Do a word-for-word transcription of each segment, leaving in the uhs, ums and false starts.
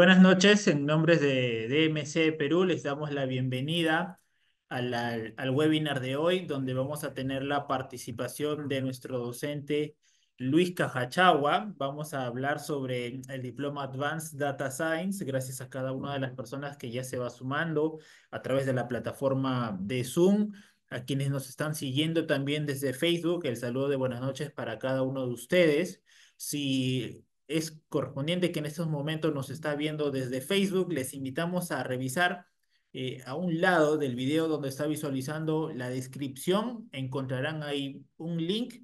Buenas noches, en nombre de D M C Perú les damos la bienvenida al, al, al webinar de hoy, donde vamos a tener la participación de nuestro docente Luis Cajachagua. Vamos a hablar sobre el diploma Advanced Data Science, gracias a cada una de las personas que ya se va sumando a través de la plataforma de Zoom. A quienes nos están siguiendo también desde Facebook, el saludo de buenas noches para cada uno de ustedes. Si es correspondiente que en estos momentos nos está viendo desde Facebook, les invitamos a revisar eh, a un lado del video donde está visualizando la descripción, encontrarán ahí un link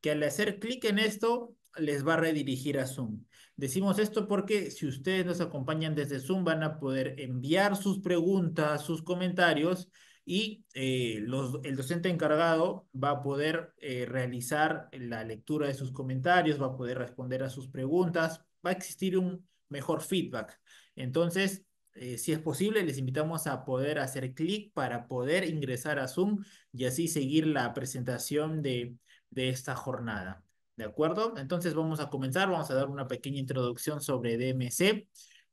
que al hacer clic en esto les va a redirigir a Zoom. Decimos esto porque si ustedes nos acompañan desde Zoom van a poder enviar sus preguntas, sus comentarios y eh, los, el docente encargado va a poder eh, realizar la lectura de sus comentarios, va a poder responder a sus preguntas, va a existir un mejor feedback. Entonces, eh, si es posible, les invitamos a poder hacer clic para poder ingresar a Zoom y así seguir la presentación de, de esta jornada. ¿De acuerdo? Entonces vamos a comenzar, vamos a dar una pequeña introducción sobre D M C.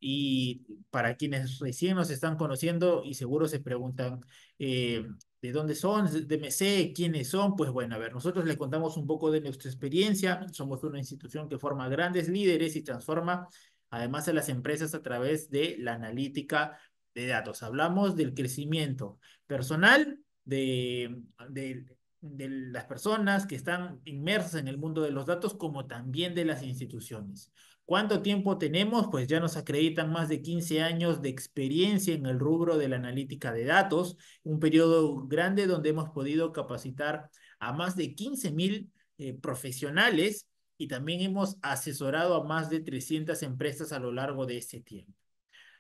Y para quienes recién nos están conociendo y seguro se preguntan eh, ¿de dónde son? D M C, ¿quiénes son? Pues bueno, a ver, nosotros les contamos un poco de nuestra experiencia. Somos una institución que forma grandes líderes y transforma además a las empresas a través de la analítica de datos. Hablamos del crecimiento personal de, de, de las personas que están inmersas en el mundo de los datos como también de las instituciones. ¿Cuánto tiempo tenemos? Pues ya nos acreditan más de quince años de experiencia en el rubro de la analítica de datos, un periodo grande donde hemos podido capacitar a más de quince mil eh, profesionales y también hemos asesorado a más de trescientas empresas a lo largo de este tiempo.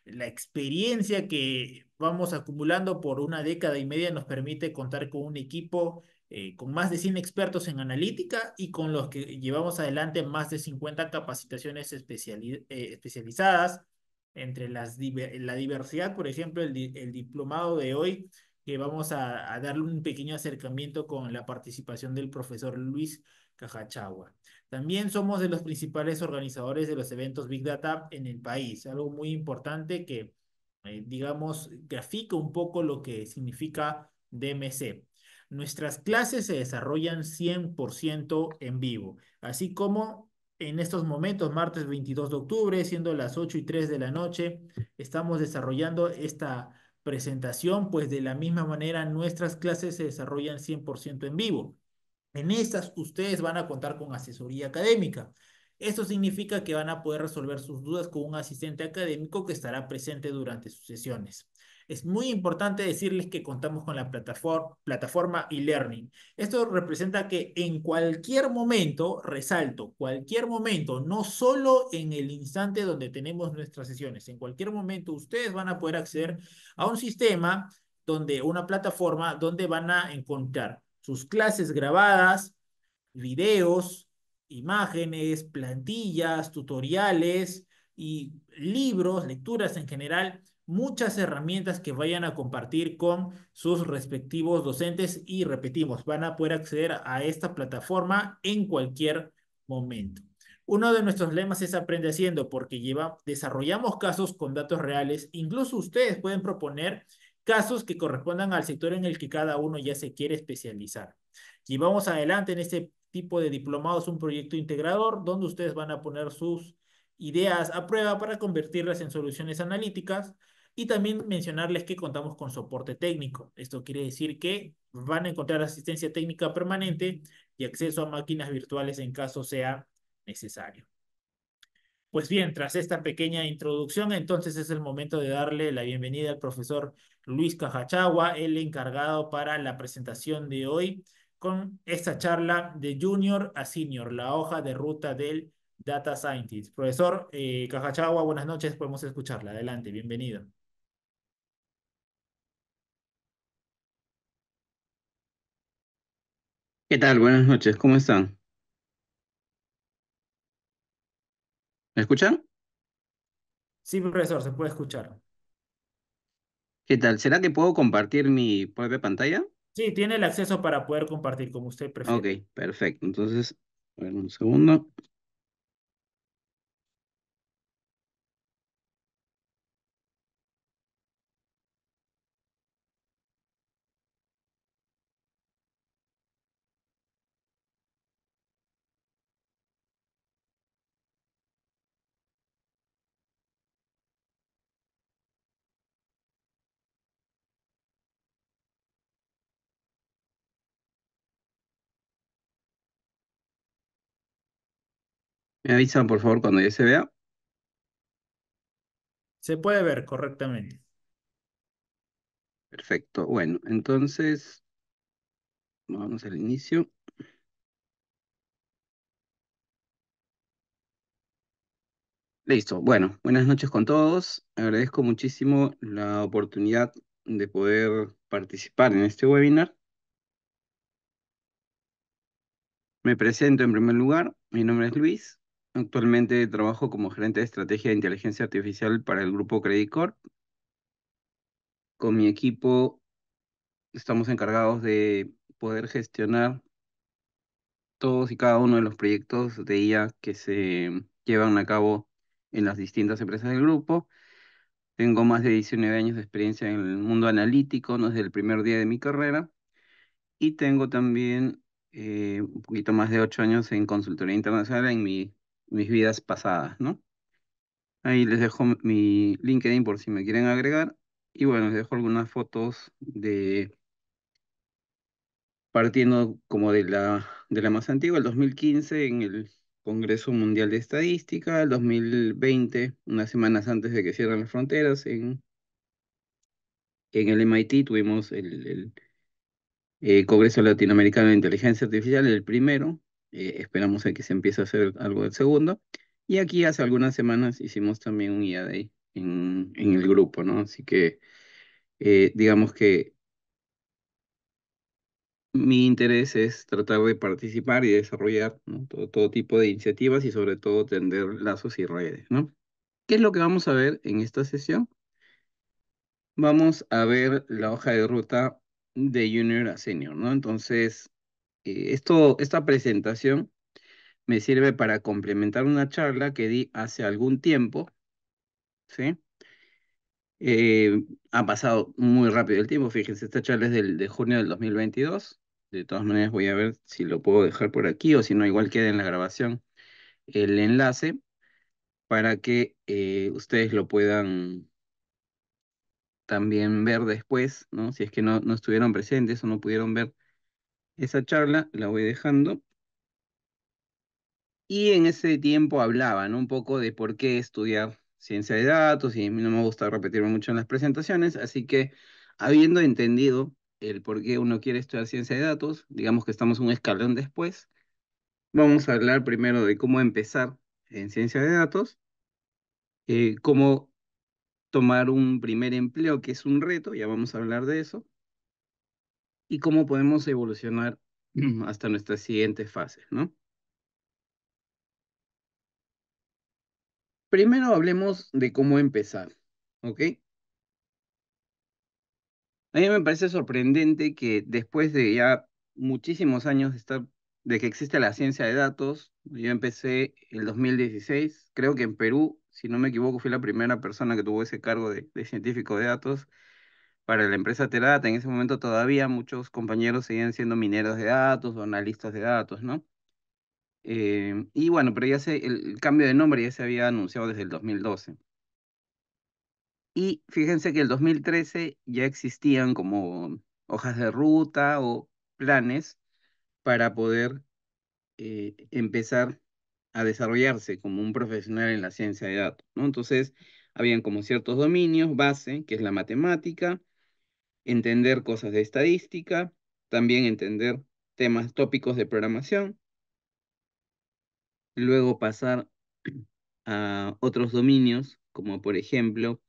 La experiencia que vamos acumulando por una década y media nos permite contar con un equipo Eh, con más de cien expertos en analítica y con los que llevamos adelante más de cincuenta capacitaciones especiali eh, especializadas entre las diver la diversidad, por ejemplo, el, di el diplomado de hoy, que vamos a, a darle un pequeño acercamiento con la participación del profesor Luis Cajachagua. También somos de los principales organizadores de los eventos Big Data en el país, algo muy importante que, eh, digamos, grafica un poco lo que significa D M C. Nuestras clases se desarrollan cien por ciento en vivo, así como en estos momentos, martes veintidós de octubre, siendo las ocho y tres de la noche, estamos desarrollando esta presentación, pues de la misma manera nuestras clases se desarrollan cien por ciento en vivo. En estas ustedes van a contar con asesoría académica. Esto significa que van a poder resolver sus dudas con un asistente académico que estará presente durante sus sesiones. Es muy importante decirles que contamos con la plataforma, plataforma e-learning. Esto representa que en cualquier momento, resalto, cualquier momento, no solo en el instante donde tenemos nuestras sesiones, en cualquier momento ustedes van a poder acceder a un sistema, donde, una plataforma donde van a encontrar sus clases grabadas, videos, imágenes, plantillas, tutoriales y libros, lecturas en general, muchas herramientas que vayan a compartir con sus respectivos docentes y repetimos, van a poder acceder a esta plataforma en cualquier momento. Uno de nuestros lemas es aprende haciendo porque lleva, desarrollamos casos con datos reales, incluso ustedes pueden proponer casos que correspondan al sector en el que cada uno ya se quiere especializar. Llevamos adelante en este tipo de diplomados un proyecto integrador donde ustedes van a poner sus ideas a prueba para convertirlas en soluciones analíticas. Y también mencionarles que contamos con soporte técnico. Esto quiere decir que van a encontrar asistencia técnica permanente y acceso a máquinas virtuales en caso sea necesario. Pues bien, tras esta pequeña introducción, entonces es el momento de darle la bienvenida al profesor Luis Cajachagua, el encargado para la presentación de hoy, con esta charla de Junior a Senior, la hoja de ruta del Data Scientist. Profesor eh, Cajachagua, buenas noches, podemos escucharla. Adelante, bienvenido. ¿Qué tal? Buenas noches, ¿cómo están? ¿Me escuchan? Sí, profesor, se puede escuchar. ¿Qué tal? ¿Será que puedo compartir mi propia pantalla? Sí, tiene el acceso para poder compartir como usted prefiere. Ok, perfecto. Entonces, a ver, un segundo. Me avisan, por favor, cuando ya se vea. Se puede ver correctamente. Perfecto. Bueno, entonces, vamos al inicio. Listo. Bueno, buenas noches con todos. Agradezco muchísimo la oportunidad de poder participar en este webinar. Me presento en primer lugar. Mi nombre es Luis. Actualmente trabajo como gerente de estrategia de inteligencia artificial para el Grupo Credicorp. Con mi equipo estamos encargados de poder gestionar todos y cada uno de los proyectos de I A que se llevan a cabo en las distintas empresas del grupo. Tengo más de diecinueve años de experiencia en el mundo analítico, no desde el primer día de mi carrera. Y tengo también Eh, un poquito más de ocho años en consultoría internacional en mi, mis vidas pasadas, ¿no? Ahí les dejo mi LinkedIn por si me quieren agregar. Y bueno, les dejo algunas fotos de partiendo como de la, de la más antigua, el dos mil quince en el Congreso Mundial de Estadística, el dos mil veinte, unas semanas antes de que cierren las fronteras, en, en el M I T tuvimos el... el Eh, Congreso Latinoamericano de Inteligencia Artificial, el primero, eh, esperamos a que se empiece a hacer algo del segundo, y aquí hace algunas semanas hicimos también un I A Day en, en el grupo, ¿no? Así que, eh, digamos que mi interés es tratar de participar y desarrollar, ¿no?, todo, todo tipo de iniciativas y sobre todo tender lazos y redes, ¿no? ¿Qué es lo que vamos a ver en esta sesión? Vamos a ver la hoja de ruta de junior a senior, ¿no? Entonces, eh, esto, esta presentación me sirve para complementar una charla que di hace algún tiempo, ¿sí? Eh, ha pasado muy rápido el tiempo, fíjense, esta charla es del, de junio del dos mil veintidós, de todas maneras voy a ver si lo puedo dejar por aquí, o si no, igual queda en la grabación el enlace, para que eh, ustedes lo puedan también ver después, ¿no? Si es que no, no estuvieron presentes o no pudieron ver esa charla, la voy dejando. Y en ese tiempo hablaba, ¿no?, un poco de por qué estudiar ciencia de datos, y a mí no me gusta repetirme mucho en las presentaciones, así que habiendo entendido el por qué uno quiere estudiar ciencia de datos, digamos que estamos un escalón después, vamos a hablar primero de cómo empezar en ciencia de datos, eh, cómo tomar un primer empleo, que es un reto, ya vamos a hablar de eso, y cómo podemos evolucionar hasta nuestras siguientes fases, ¿no? Primero hablemos de cómo empezar, ¿ok? A mí me parece sorprendente que después de ya muchísimos años de, estar, de que existe la ciencia de datos, yo empecé el dos mil dieciséis, creo que en Perú, si no me equivoco, fui la primera persona que tuvo ese cargo de, de científico de datos para la empresa Teradata. En ese momento todavía muchos compañeros seguían siendo mineros de datos o analistas de datos, ¿no? Eh, y bueno, pero ya se, el, el cambio de nombre ya se había anunciado desde el dos mil doce. Y fíjense que el dos mil trece ya existían como hojas de ruta o planes para poder eh, empezar a desarrollarse como un profesional en la ciencia de datos, ¿no? Entonces, habían como ciertos dominios, base, que es la matemática, entender cosas de estadística, también entender temas tópicos de programación, luego pasar a otros dominios, como por ejemplo,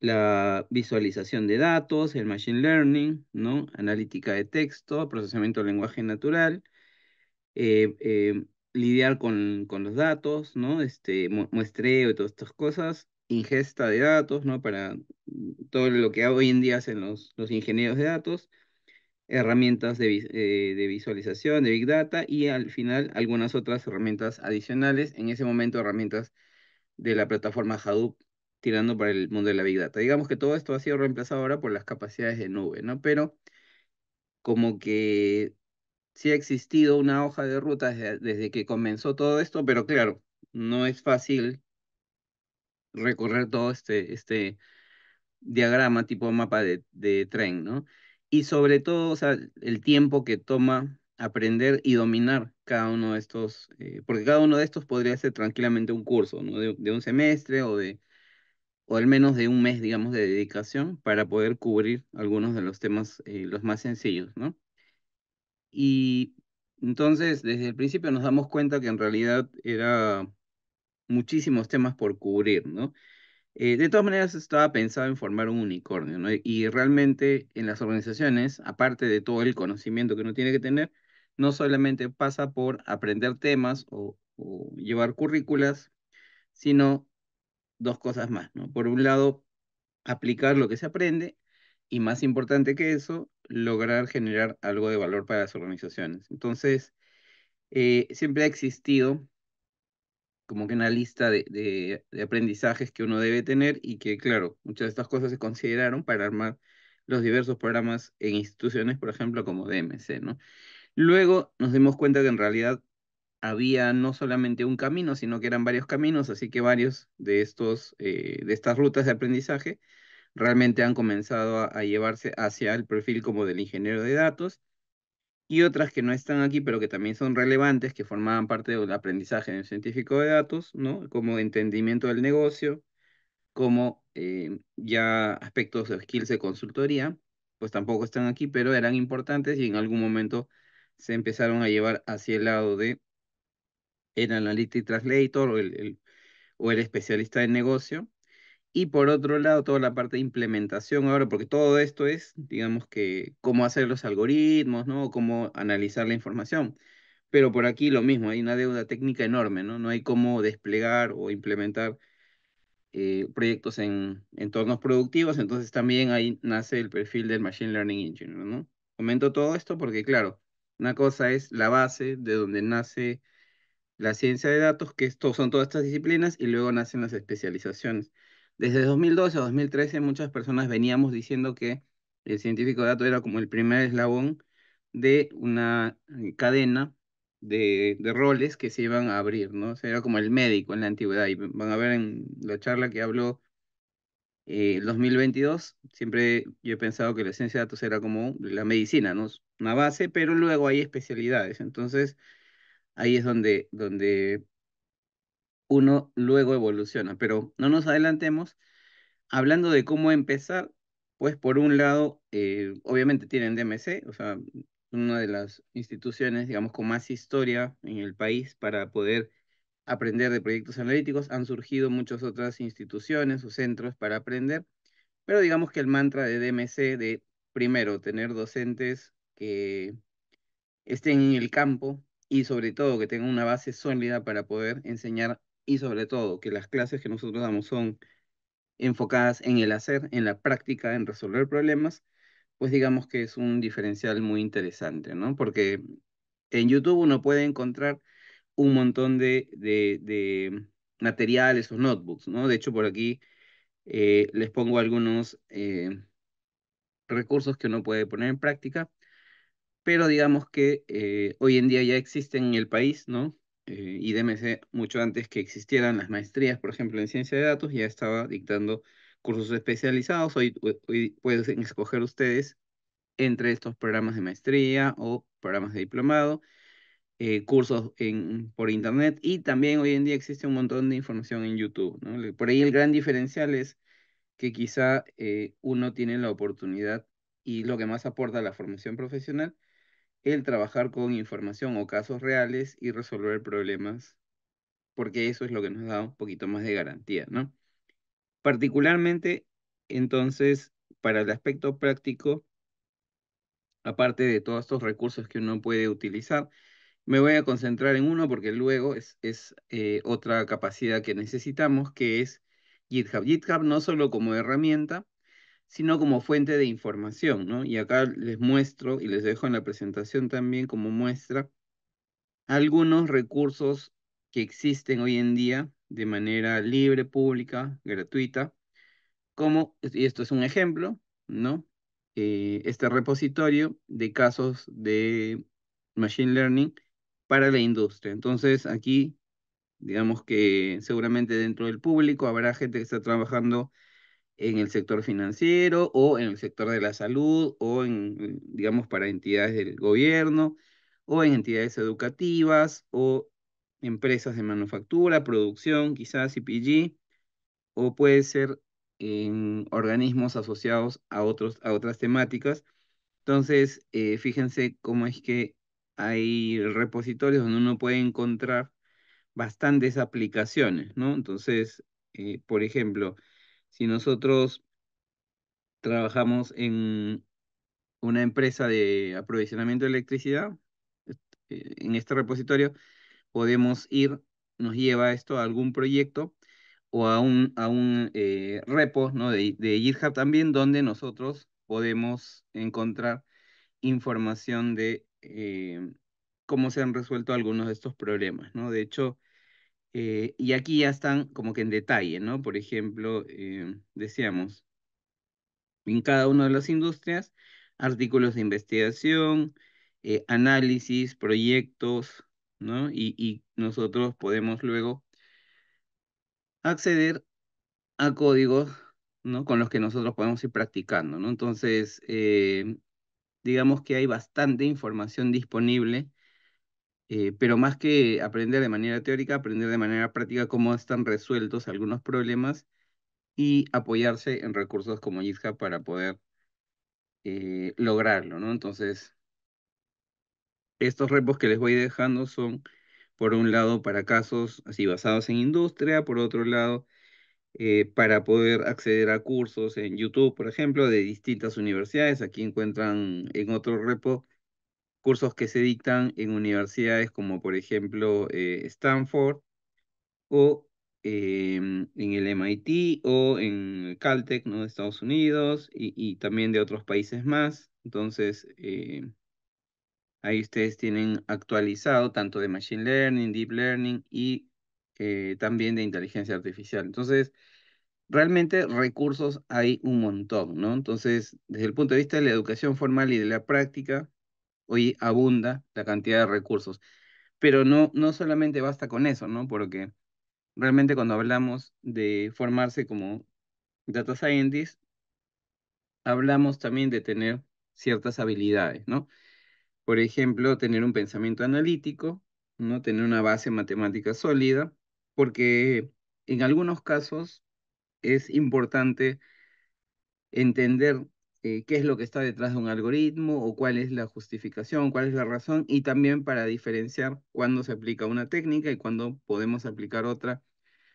la visualización de datos, el machine learning, ¿no?, analítica de texto, procesamiento del lenguaje natural, eh, eh, lidiar con, con los datos, ¿no? Este, muestreo y todas estas cosas, ingesta de datos, ¿no?, para todo lo que hoy en día hacen los, los ingenieros de datos, herramientas de, eh, de visualización, de Big Data, y al final algunas otras herramientas adicionales, en ese momento herramientas de la plataforma Hadoop, tirando para el mundo de la Big Data. Digamos que todo esto ha sido reemplazado ahora por las capacidades de nube, ¿no? Pero como que sí ha existido una hoja de ruta desde, desde que comenzó todo esto, pero claro, no es fácil recorrer todo este, este diagrama tipo mapa de, de tren, ¿no? Y sobre todo, o sea, el tiempo que toma aprender y dominar cada uno de estos, eh, porque cada uno de estos podría ser tranquilamente un curso, ¿no? De, de un semestre o de, o al menos de un mes, digamos, de dedicación para poder cubrir algunos de los temas, eh, los más sencillos, ¿no? Y entonces, desde el principio nos damos cuenta que en realidad era muchísimos temas por cubrir, ¿no? Eh, de todas maneras, estaba pensado en formar un unicornio, ¿no? Y realmente en las organizaciones, aparte de todo el conocimiento que uno tiene que tener, no solamente pasa por aprender temas o, o llevar currículas, sino dos cosas más, ¿no? Por un lado, aplicar lo que se aprende y, más importante que eso, lograr generar algo de valor para las organizaciones. Entonces, eh, siempre ha existido como que una lista de, de, de aprendizajes que uno debe tener y que, claro, muchas de estas cosas se consideraron para armar los diversos programas en instituciones, por ejemplo, como D M C, ¿no? Luego nos dimos cuenta que en realidad había no solamente un camino, sino que eran varios caminos, así que varios de, estos, eh, de estas rutas de aprendizaje realmente han comenzado a, a llevarse hacia el perfil como del ingeniero de datos, y otras que no están aquí, pero que también son relevantes, que formaban parte del aprendizaje del científico de datos, ¿no? Como entendimiento del negocio, como eh, ya aspectos de skills de consultoría, pues tampoco están aquí, pero eran importantes y en algún momento se empezaron a llevar hacia el lado de el analytic translator o el, el, o el especialista de negocio. Y por otro lado, toda la parte de implementación ahora, porque todo esto es, digamos que, cómo hacer los algoritmos, ¿no? Cómo analizar la información. Pero por aquí lo mismo, hay una deuda técnica enorme, ¿no? No hay cómo desplegar o implementar eh, proyectos en entornos productivos, entonces también ahí nace el perfil del Machine Learning Engineer, ¿no? Comento todo esto porque, claro, una cosa es la base de donde nace la ciencia de datos, que esto, son todas estas disciplinas, y luego nacen las especializaciones. Desde dos mil doce a dos mil trece muchas personas veníamos diciendo que el científico de datos era como el primer eslabón de una cadena de, de roles que se iban a abrir, ¿no? O sea, era como el médico en la antigüedad. Y van a ver en la charla que habló eh, el dos mil veintidós, siempre yo he pensado que la ciencia de datos era como la medicina, ¿no? Una base, pero luego hay especialidades. Entonces, ahí es donde... donde uno luego evoluciona, pero no nos adelantemos. Hablando de cómo empezar, pues por un lado, eh, obviamente tienen D M C, o sea, una de las instituciones, digamos, con más historia en el país para poder aprender de proyectos analíticos. Han surgido muchas otras instituciones o centros para aprender, pero digamos que el mantra de D M C de, primero, tener docentes que estén en el campo y sobre todo que tengan una base sólida para poder enseñar. Y sobre todo, que las clases que nosotros damos son enfocadas en el hacer, en la práctica, en resolver problemas, pues digamos que es un diferencial muy interesante, ¿no? Porque en YouTube uno puede encontrar un montón de, de, de materiales o notebooks, ¿no? De hecho, por aquí eh, les pongo algunos eh, recursos que uno puede poner en práctica, pero digamos que eh, hoy en día ya existen en el país, ¿no? Eh, y D M C, mucho antes que existieran las maestrías, por ejemplo, en ciencia de datos, ya estaba dictando cursos especializados. Hoy, hoy pueden escoger ustedes entre estos programas de maestría o programas de diplomado, eh, cursos en, por internet, y también hoy en día existe un montón de información en YouTube, ¿no? Por ahí el gran diferencial es que quizá eh, uno tiene la oportunidad, y lo que más aporta a la formación profesional, el trabajar con información o casos reales y resolver problemas, porque eso es lo que nos da un poquito más de garantía, ¿no? Particularmente, entonces, para el aspecto práctico, aparte de todos estos recursos que uno puede utilizar, me voy a concentrar en uno porque luego es, es eh, otra capacidad que necesitamos, que es GitHub. GitHub no solo como herramienta, sino como fuente de información, ¿no? Y acá les muestro, y les dejo en la presentación también como muestra, algunos recursos que existen hoy en día de manera libre, pública, gratuita, como, y esto es un ejemplo, ¿no? Eh, este repositorio de casos de Machine Learning para la industria. Entonces aquí, digamos que seguramente dentro del público habrá gente que está trabajando en el sector financiero, o en el sector de la salud, o en, digamos, para entidades del gobierno, o en entidades educativas, o empresas de manufactura, producción, quizás C P G, o puede ser en organismos asociados a, otros, a otras temáticas. Entonces, eh, fíjense cómo es que hay repositorios donde uno puede encontrar bastantes aplicaciones, ¿no? Entonces, eh, por ejemplo, si nosotros trabajamos en una empresa de aprovisionamiento de electricidad, en este repositorio podemos ir, nos lleva esto a algún proyecto o a un, a un eh, repo, ¿no? de, de GitHub también, donde nosotros podemos encontrar información de eh, cómo se han resuelto algunos de estos problemas, ¿no? De hecho, eh, y aquí ya están como que en detalle, ¿no? Por ejemplo, eh, decíamos, en cada una de las industrias, artículos de investigación, eh, análisis, proyectos, ¿no? Y, y nosotros podemos luego acceder a códigos, ¿no? Con los que nosotros podemos ir practicando, ¿no? Entonces, eh, digamos que hay bastante información disponible, eh, pero más que aprender de manera teórica, aprender de manera práctica cómo están resueltos algunos problemas y apoyarse en recursos como GitHub para poder eh, lograrlo, ¿no? Entonces, estos repos que les voy dejando son, por un lado, para casos así basados en industria, por otro lado, eh, para poder acceder a cursos en YouTube, por ejemplo, de distintas universidades. Aquí encuentran en otro repo cursos que se dictan en universidades como, por ejemplo, eh, Stanford, o eh, en el M I T, o en Caltech, ¿no? De Estados Unidos, y, y también de otros países más. Entonces, eh, ahí ustedes tienen actualizado tanto de Machine Learning, Deep Learning y eh, también de Inteligencia Artificial. Entonces, realmente recursos hay un montón, ¿no? Entonces, desde el punto de vista de la educación formal y de la práctica, hoy abunda la cantidad de recursos. Pero no, no solamente basta con eso, ¿no? Porque realmente cuando hablamos de formarse como Data Scientist, hablamos también de tener ciertas habilidades, ¿no? Por ejemplo, tener un pensamiento analítico, ¿no? Tener una base matemática sólida, porque en algunos casos es importante entender eh, qué es lo que está detrás de un algoritmo o cuál es la justificación, cuál es la razón, y también para diferenciar cuándo se aplica una técnica y cuándo podemos aplicar otra,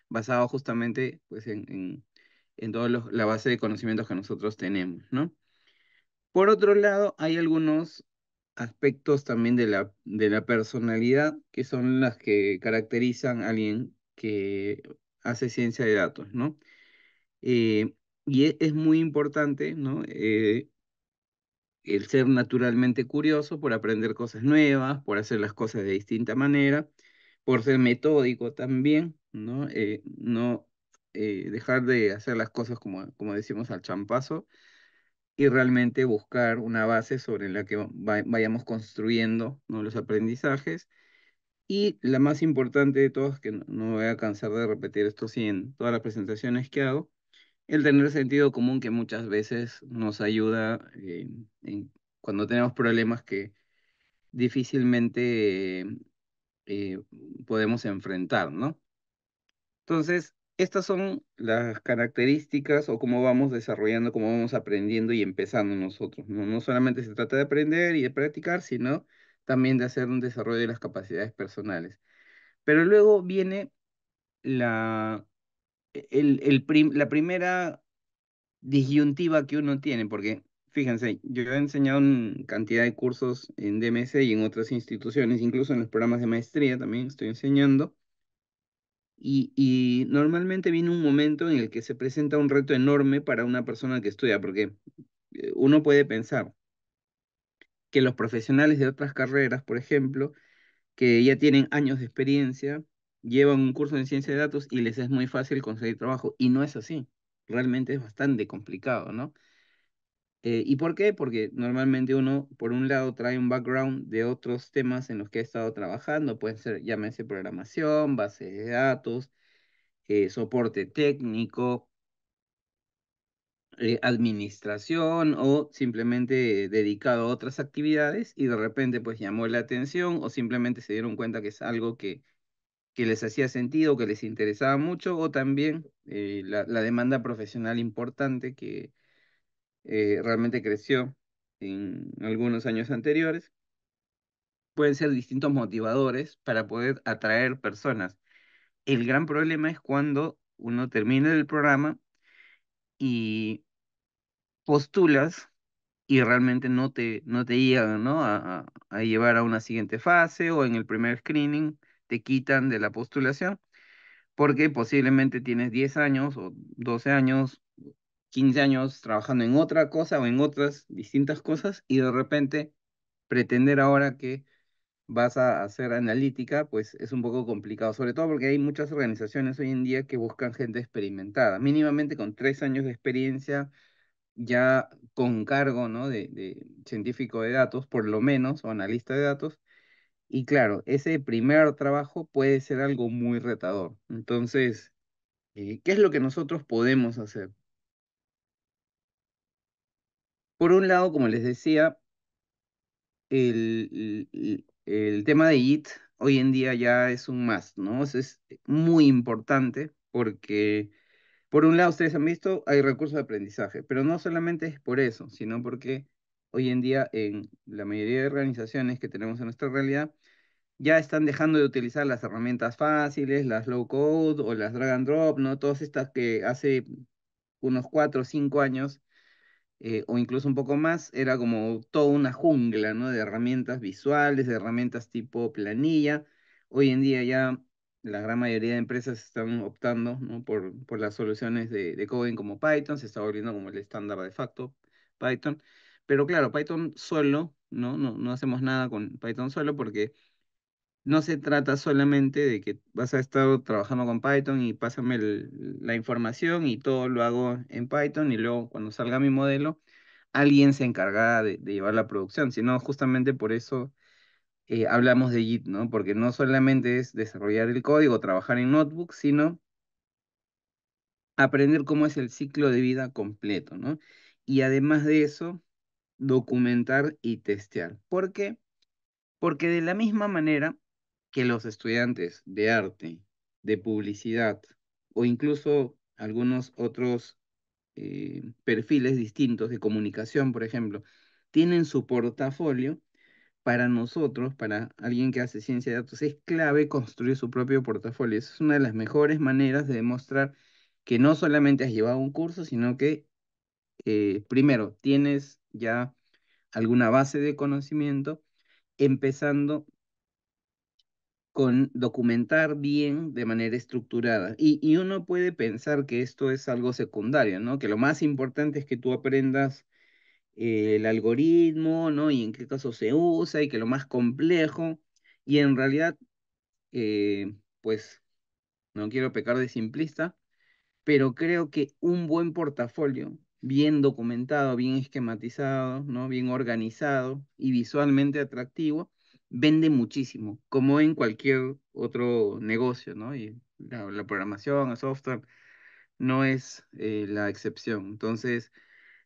basado justamente pues, en, en, en toda la base de conocimientos que nosotros tenemos, ¿no? Por otro lado, hay algunos aspectos también de la, de la personalidad, que son las que caracterizan a alguien que hace ciencia de datos, ¿no? Eh, y es, es muy importante, ¿no? Eh, el ser naturalmente curioso por aprender cosas nuevas, por hacer las cosas de distinta manera, por ser metódico también, ¿no? Eh, no eh, dejar de hacer las cosas como, como decimos al champazo, y realmente buscar una base sobre la que vayamos construyendo, ¿no? Los aprendizajes. Y la más importante de todas, que no voy a cansar de repetir esto sí, en todas las presentaciones que hago, el tener sentido común, que muchas veces nos ayuda eh, en, cuando tenemos problemas que difícilmente eh, eh, podemos enfrentar, ¿no? Entonces, estas son las características o cómo vamos desarrollando, cómo vamos aprendiendo y empezando nosotros, ¿no? No solamente se trata de aprender y de practicar, sino también de hacer un desarrollo de las capacidades personales. Pero luego viene la, el, el prim, la primera disyuntiva que uno tiene, porque fíjense, yo he enseñado una cantidad de cursos en D M C y en otras instituciones, incluso en los programas de maestría también estoy enseñando. Y, y normalmente viene un momento en el que se presenta un reto enorme para una persona que estudia, porque uno puede pensar que los profesionales de otras carreras, por ejemplo, que ya tienen años de experiencia, llevan un curso en ciencia de datos y les es muy fácil conseguir trabajo, y no es así, realmente es bastante complicado, ¿no? Eh, ¿y por qué? Porque normalmente uno, por un lado, trae un background de otros temas en los que ha estado trabajando, pueden ser, llámese programación, bases de datos, eh, soporte técnico, eh, administración o simplemente dedicado a otras actividades y de repente pues llamó la atención o simplemente se dieron cuenta que es algo que, que les hacía sentido, que les interesaba mucho, o también eh, la, la demanda profesional importante que eh, realmente creció en algunos años anteriores. Pueden ser distintos motivadores para poder atraer personas. El gran problema es cuando uno termina el programa y postulas y realmente no te, no te llegan, ¿no? A, a, a llevar a una siguiente fase, o en el primer screening te quitan de la postulación porque posiblemente tienes diez años o doce años, quince años trabajando en otra cosa o en otras distintas cosas, y de repente pretender ahora que vas a hacer analítica, pues es un poco complicado, sobre todo porque hay muchas organizaciones hoy en día que buscan gente experimentada, mínimamente con tres años de experiencia, ya con cargo, ¿no? de, de científico de datos, por lo menos, o analista de datos, y claro, ese primer trabajo puede ser algo muy retador. Entonces, eh, ¿qué es lo que nosotros podemos hacer? Por un lado, como les decía, el... el El tema de Git hoy en día ya es un must, ¿no? Eso es muy importante porque, por un lado, ustedes han visto, hay recursos de aprendizaje, pero no solamente es por eso, sino porque hoy en día en la mayoría de organizaciones que tenemos en nuestra realidad ya están dejando de utilizar las herramientas fáciles, las low code o las drag and drop, ¿no? Todas estas que hace unos cuatro o cinco años Eh, o incluso un poco más, era como toda una jungla, ¿no? De herramientas visuales, de herramientas tipo planilla. Hoy en día ya la gran mayoría de empresas están optando, ¿no? por, por las soluciones de, de coding como Python, se está volviendo como el estándar de facto Python. Pero claro, Python solo, ¿no? No, no hacemos nada con Python solo porque no se trata solamente de que vas a estar trabajando con Python y pásame el, la información y todo lo hago en Python y luego cuando salga mi modelo, alguien se encargará de, de llevar la producción, sino justamente por eso eh, hablamos de Git, ¿no? Porque no solamente es desarrollar el código, trabajar en notebooks, sino aprender cómo es el ciclo de vida completo, ¿no? Y además de eso, documentar y testear. ¿Por qué? Porque de la misma manera que los estudiantes de arte, de publicidad o incluso algunos otros eh, perfiles distintos de comunicación, por ejemplo, tienen su portafolio, para nosotros, para alguien que hace ciencia de datos, es clave construir su propio portafolio. Esa es una de las mejores maneras de demostrar que no solamente has llevado un curso, sino que eh, primero tienes ya alguna base de conocimiento, empezando con documentar bien de manera estructurada. Y, y uno puede pensar que esto es algo secundario, ¿no? Que lo más importante es que tú aprendas eh, el algoritmo, ¿no? Y en qué caso se usa, y que lo más complejo. Y en realidad, eh, pues, no quiero pecar de simplista, pero creo que un buen portafolio, bien documentado, bien esquematizado, ¿no? Bien organizado y visualmente atractivo, vende muchísimo, como en cualquier otro negocio, ¿no? Y la, la programación, el software, no es eh, la excepción. Entonces,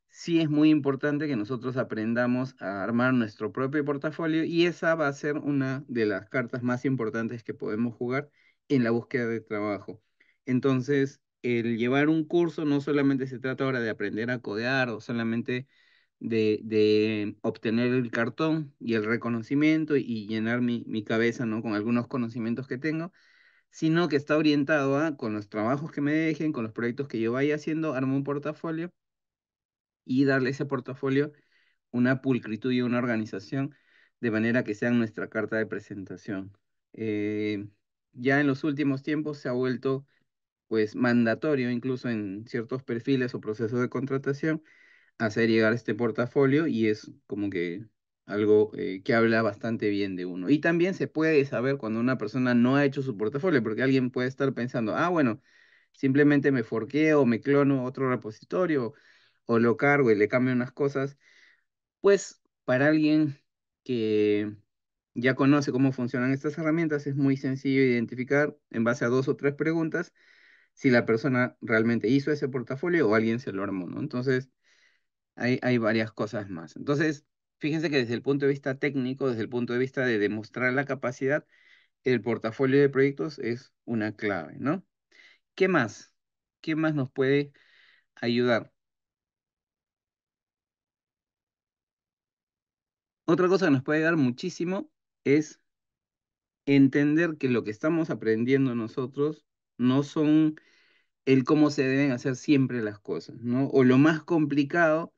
sí es muy importante que nosotros aprendamos a armar nuestro propio portafolio, y esa va a ser una de las cartas más importantes que podemos jugar en la búsqueda de trabajo. Entonces, el llevar un curso no solamente se trata ahora de aprender a codear o solamente De, de obtener el cartón y el reconocimiento y llenar mi, mi cabeza, ¿no? Con algunos conocimientos que tengo, sino que está orientado a, con los trabajos que me dejen, con los proyectos que yo vaya haciendo, armo un portafolio y darle ese portafolio una pulcritud y una organización de manera que sea nuestra carta de presentación. Eh, ya en los últimos tiempos se ha vuelto pues mandatorio, incluso en ciertos perfiles o procesos de contratación, hacer llegar este portafolio, y es como que algo eh, que habla bastante bien de uno. Y también se puede saber cuando una persona no ha hecho su portafolio, porque alguien puede estar pensando, ah, bueno, simplemente me forqueo, me clono otro repositorio, o lo cargo y le cambio unas cosas. Pues para alguien que ya conoce cómo funcionan estas herramientas, es muy sencillo identificar en base a dos o tres preguntas si la persona realmente hizo ese portafolio o alguien se lo armó, ¿no? Entonces, hay, hay varias cosas más. Entonces, fíjense que desde el punto de vista técnico, desde el punto de vista de demostrar la capacidad, el portafolio de proyectos es una clave, ¿no? ¿Qué más? ¿Qué más nos puede ayudar? Otra cosa que nos puede ayudar muchísimo es entender que lo que estamos aprendiendo nosotros no son el cómo se deben hacer siempre las cosas, ¿no? O lo más complicado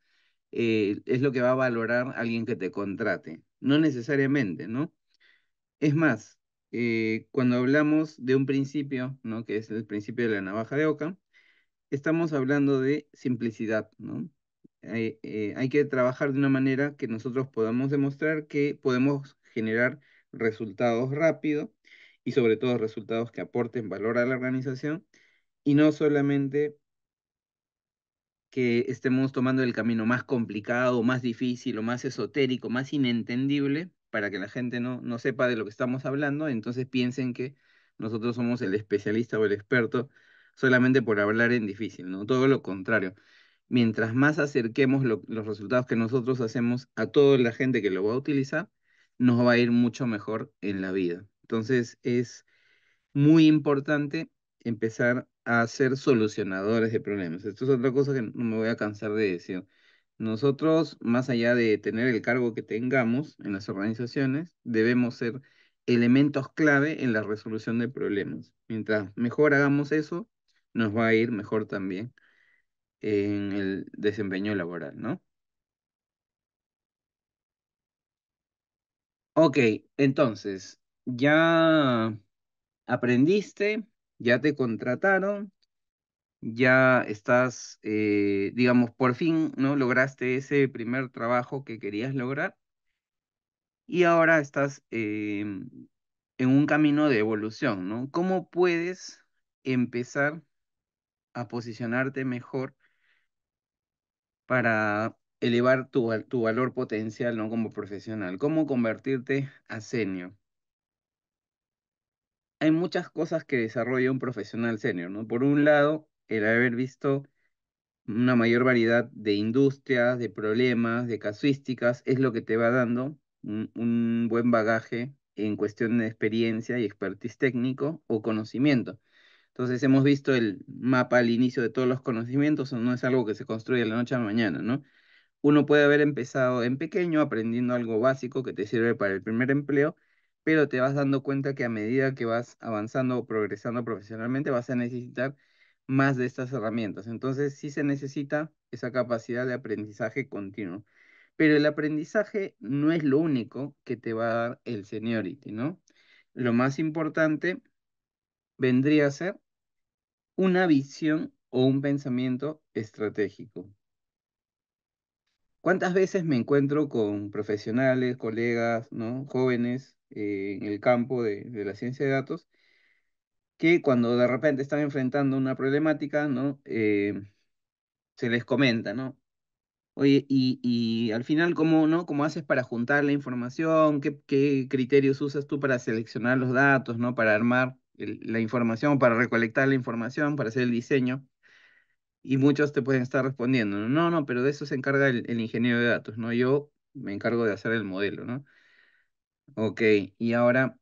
eh, es lo que va a valorar alguien que te contrate. No necesariamente, ¿no? Es más, eh, cuando hablamos de un principio, ¿no? Que es el principio de la navaja de Occam, estamos hablando de simplicidad, ¿no? Eh, eh, hay que trabajar de una manera que nosotros podamos demostrar que podemos generar resultados rápido y sobre todo resultados que aporten valor a la organización y no solamente que estemos tomando el camino más complicado, más difícil o más esotérico, más inentendible, para que la gente no, no sepa de lo que estamos hablando, entonces piensen que nosotros somos el especialista o el experto solamente por hablar en difícil, ¿no? Todo lo contrario. Mientras más acerquemos lo, los resultados que nosotros hacemos a toda la gente que lo va a utilizar, nos va a ir mucho mejor en la vida. Entonces es muy importante empezar a ser solucionadores de problemas. Esto es otra cosa que no me voy a cansar de decir. Nosotros, más allá de tener el cargo que tengamos en las organizaciones, debemos ser elementos clave en la resolución de problemas. Mientras mejor hagamos eso, nos va a ir mejor también en el desempeño laboral, ¿no? Ok, entonces, ya aprendiste, ya te contrataron, ya estás, eh, digamos, por fin, ¿no? Lograste ese primer trabajo que querías lograr y ahora estás eh, en un camino de evolución, ¿no? ¿Cómo puedes empezar a posicionarte mejor para elevar tu, tu valor potencial, ¿no? Como profesional? ¿Cómo convertirte a senior? Hay muchas cosas que desarrolla un profesional senior, ¿no? Por un lado, el haber visto una mayor variedad de industrias, de problemas, de casuísticas, es lo que te va dando un, un buen bagaje en cuestión de experiencia y expertise técnico o conocimiento. Entonces hemos visto el mapa al inicio de todos los conocimientos, no es algo que se construye de la noche a la mañana, ¿no? Uno puede haber empezado en pequeño aprendiendo algo básico que te sirve para el primer empleo, pero te vas dando cuenta que a medida que vas avanzando o progresando profesionalmente vas a necesitar más de estas herramientas. Entonces sí se necesita esa capacidad de aprendizaje continuo. Pero el aprendizaje no es lo único que te va a dar el seniority, ¿no? Lo más importante vendría a ser una visión o un pensamiento estratégico. ¿Cuántas veces me encuentro con profesionales, colegas, ¿no? Jóvenes eh, en el campo de, de la ciencia de datos, que cuando de repente están enfrentando una problemática, ¿no? Eh, se les comenta, ¿no? Oye, y, y al final, ¿cómo, ¿no? ¿Cómo haces para juntar la información? ¿Qué, qué criterios usas tú para seleccionar los datos, ¿no? Para armar el, la información, para recolectar la información, para hacer el diseño. Y muchos te pueden estar respondiendo, no, no, no pero de eso se encarga el, el ingeniero de datos, ¿no? Yo me encargo de hacer el modelo, ¿no? Ok, y ahora...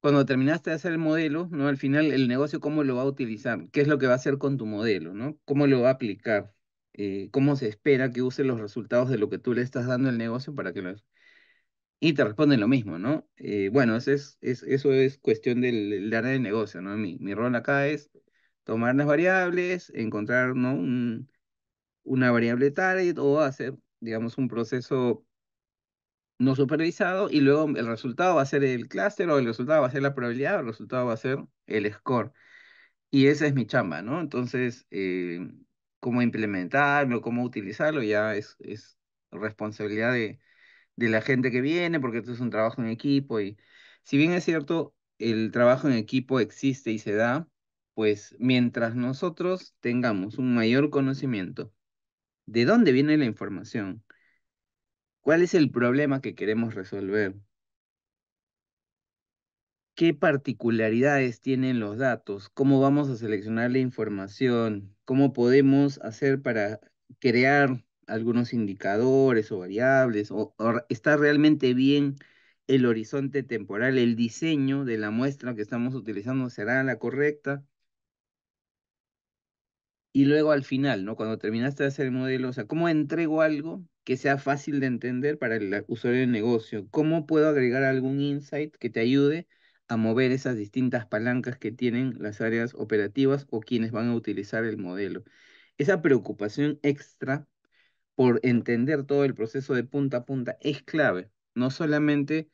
Cuando terminaste de hacer el modelo, ¿no? Al final, el negocio, ¿cómo lo va a utilizar? ¿Qué es lo que va a hacer con tu modelo, ¿no? ¿Cómo lo va a aplicar? Eh, ¿cómo se espera que use los resultados de lo que tú le estás dando al negocio para que lo... Y te responden lo mismo, ¿no? Eh, bueno, eso es, es, eso es cuestión del, del área de negocio, ¿no? Mi, mi rol acá es tomar las variables, encontrar, ¿no? Un, una variable target o hacer, digamos, un proceso... no supervisado, y luego el resultado va a ser el clúster, o el resultado va a ser la probabilidad, o el resultado va a ser el score. Y esa es mi chamba, ¿no? Entonces, eh, cómo implementarlo, cómo utilizarlo, ya es, es responsabilidad de, de la gente que viene, porque esto es un trabajo en equipo, y si bien es cierto, el trabajo en equipo existe y se da, pues mientras nosotros tengamos un mayor conocimiento de dónde viene la información, ¿cuál es el problema que queremos resolver? qué particularidades tienen los datos, cómo vamos a seleccionar la información, cómo podemos hacer para crear algunos indicadores o variables, o, o está realmente bien el horizonte temporal, el diseño de la muestra que estamos utilizando será la correcta. Y luego al final, ¿no? Cuando terminaste de hacer el modelo, o sea, ¿cómo entrego algo que sea fácil de entender para el usuario de negocio? ¿Cómo puedo agregar algún insight que te ayude a mover esas distintas palancas que tienen las áreas operativas o quienes van a utilizar el modelo? Esa preocupación extra por entender todo el proceso de punta a punta es clave. No solamente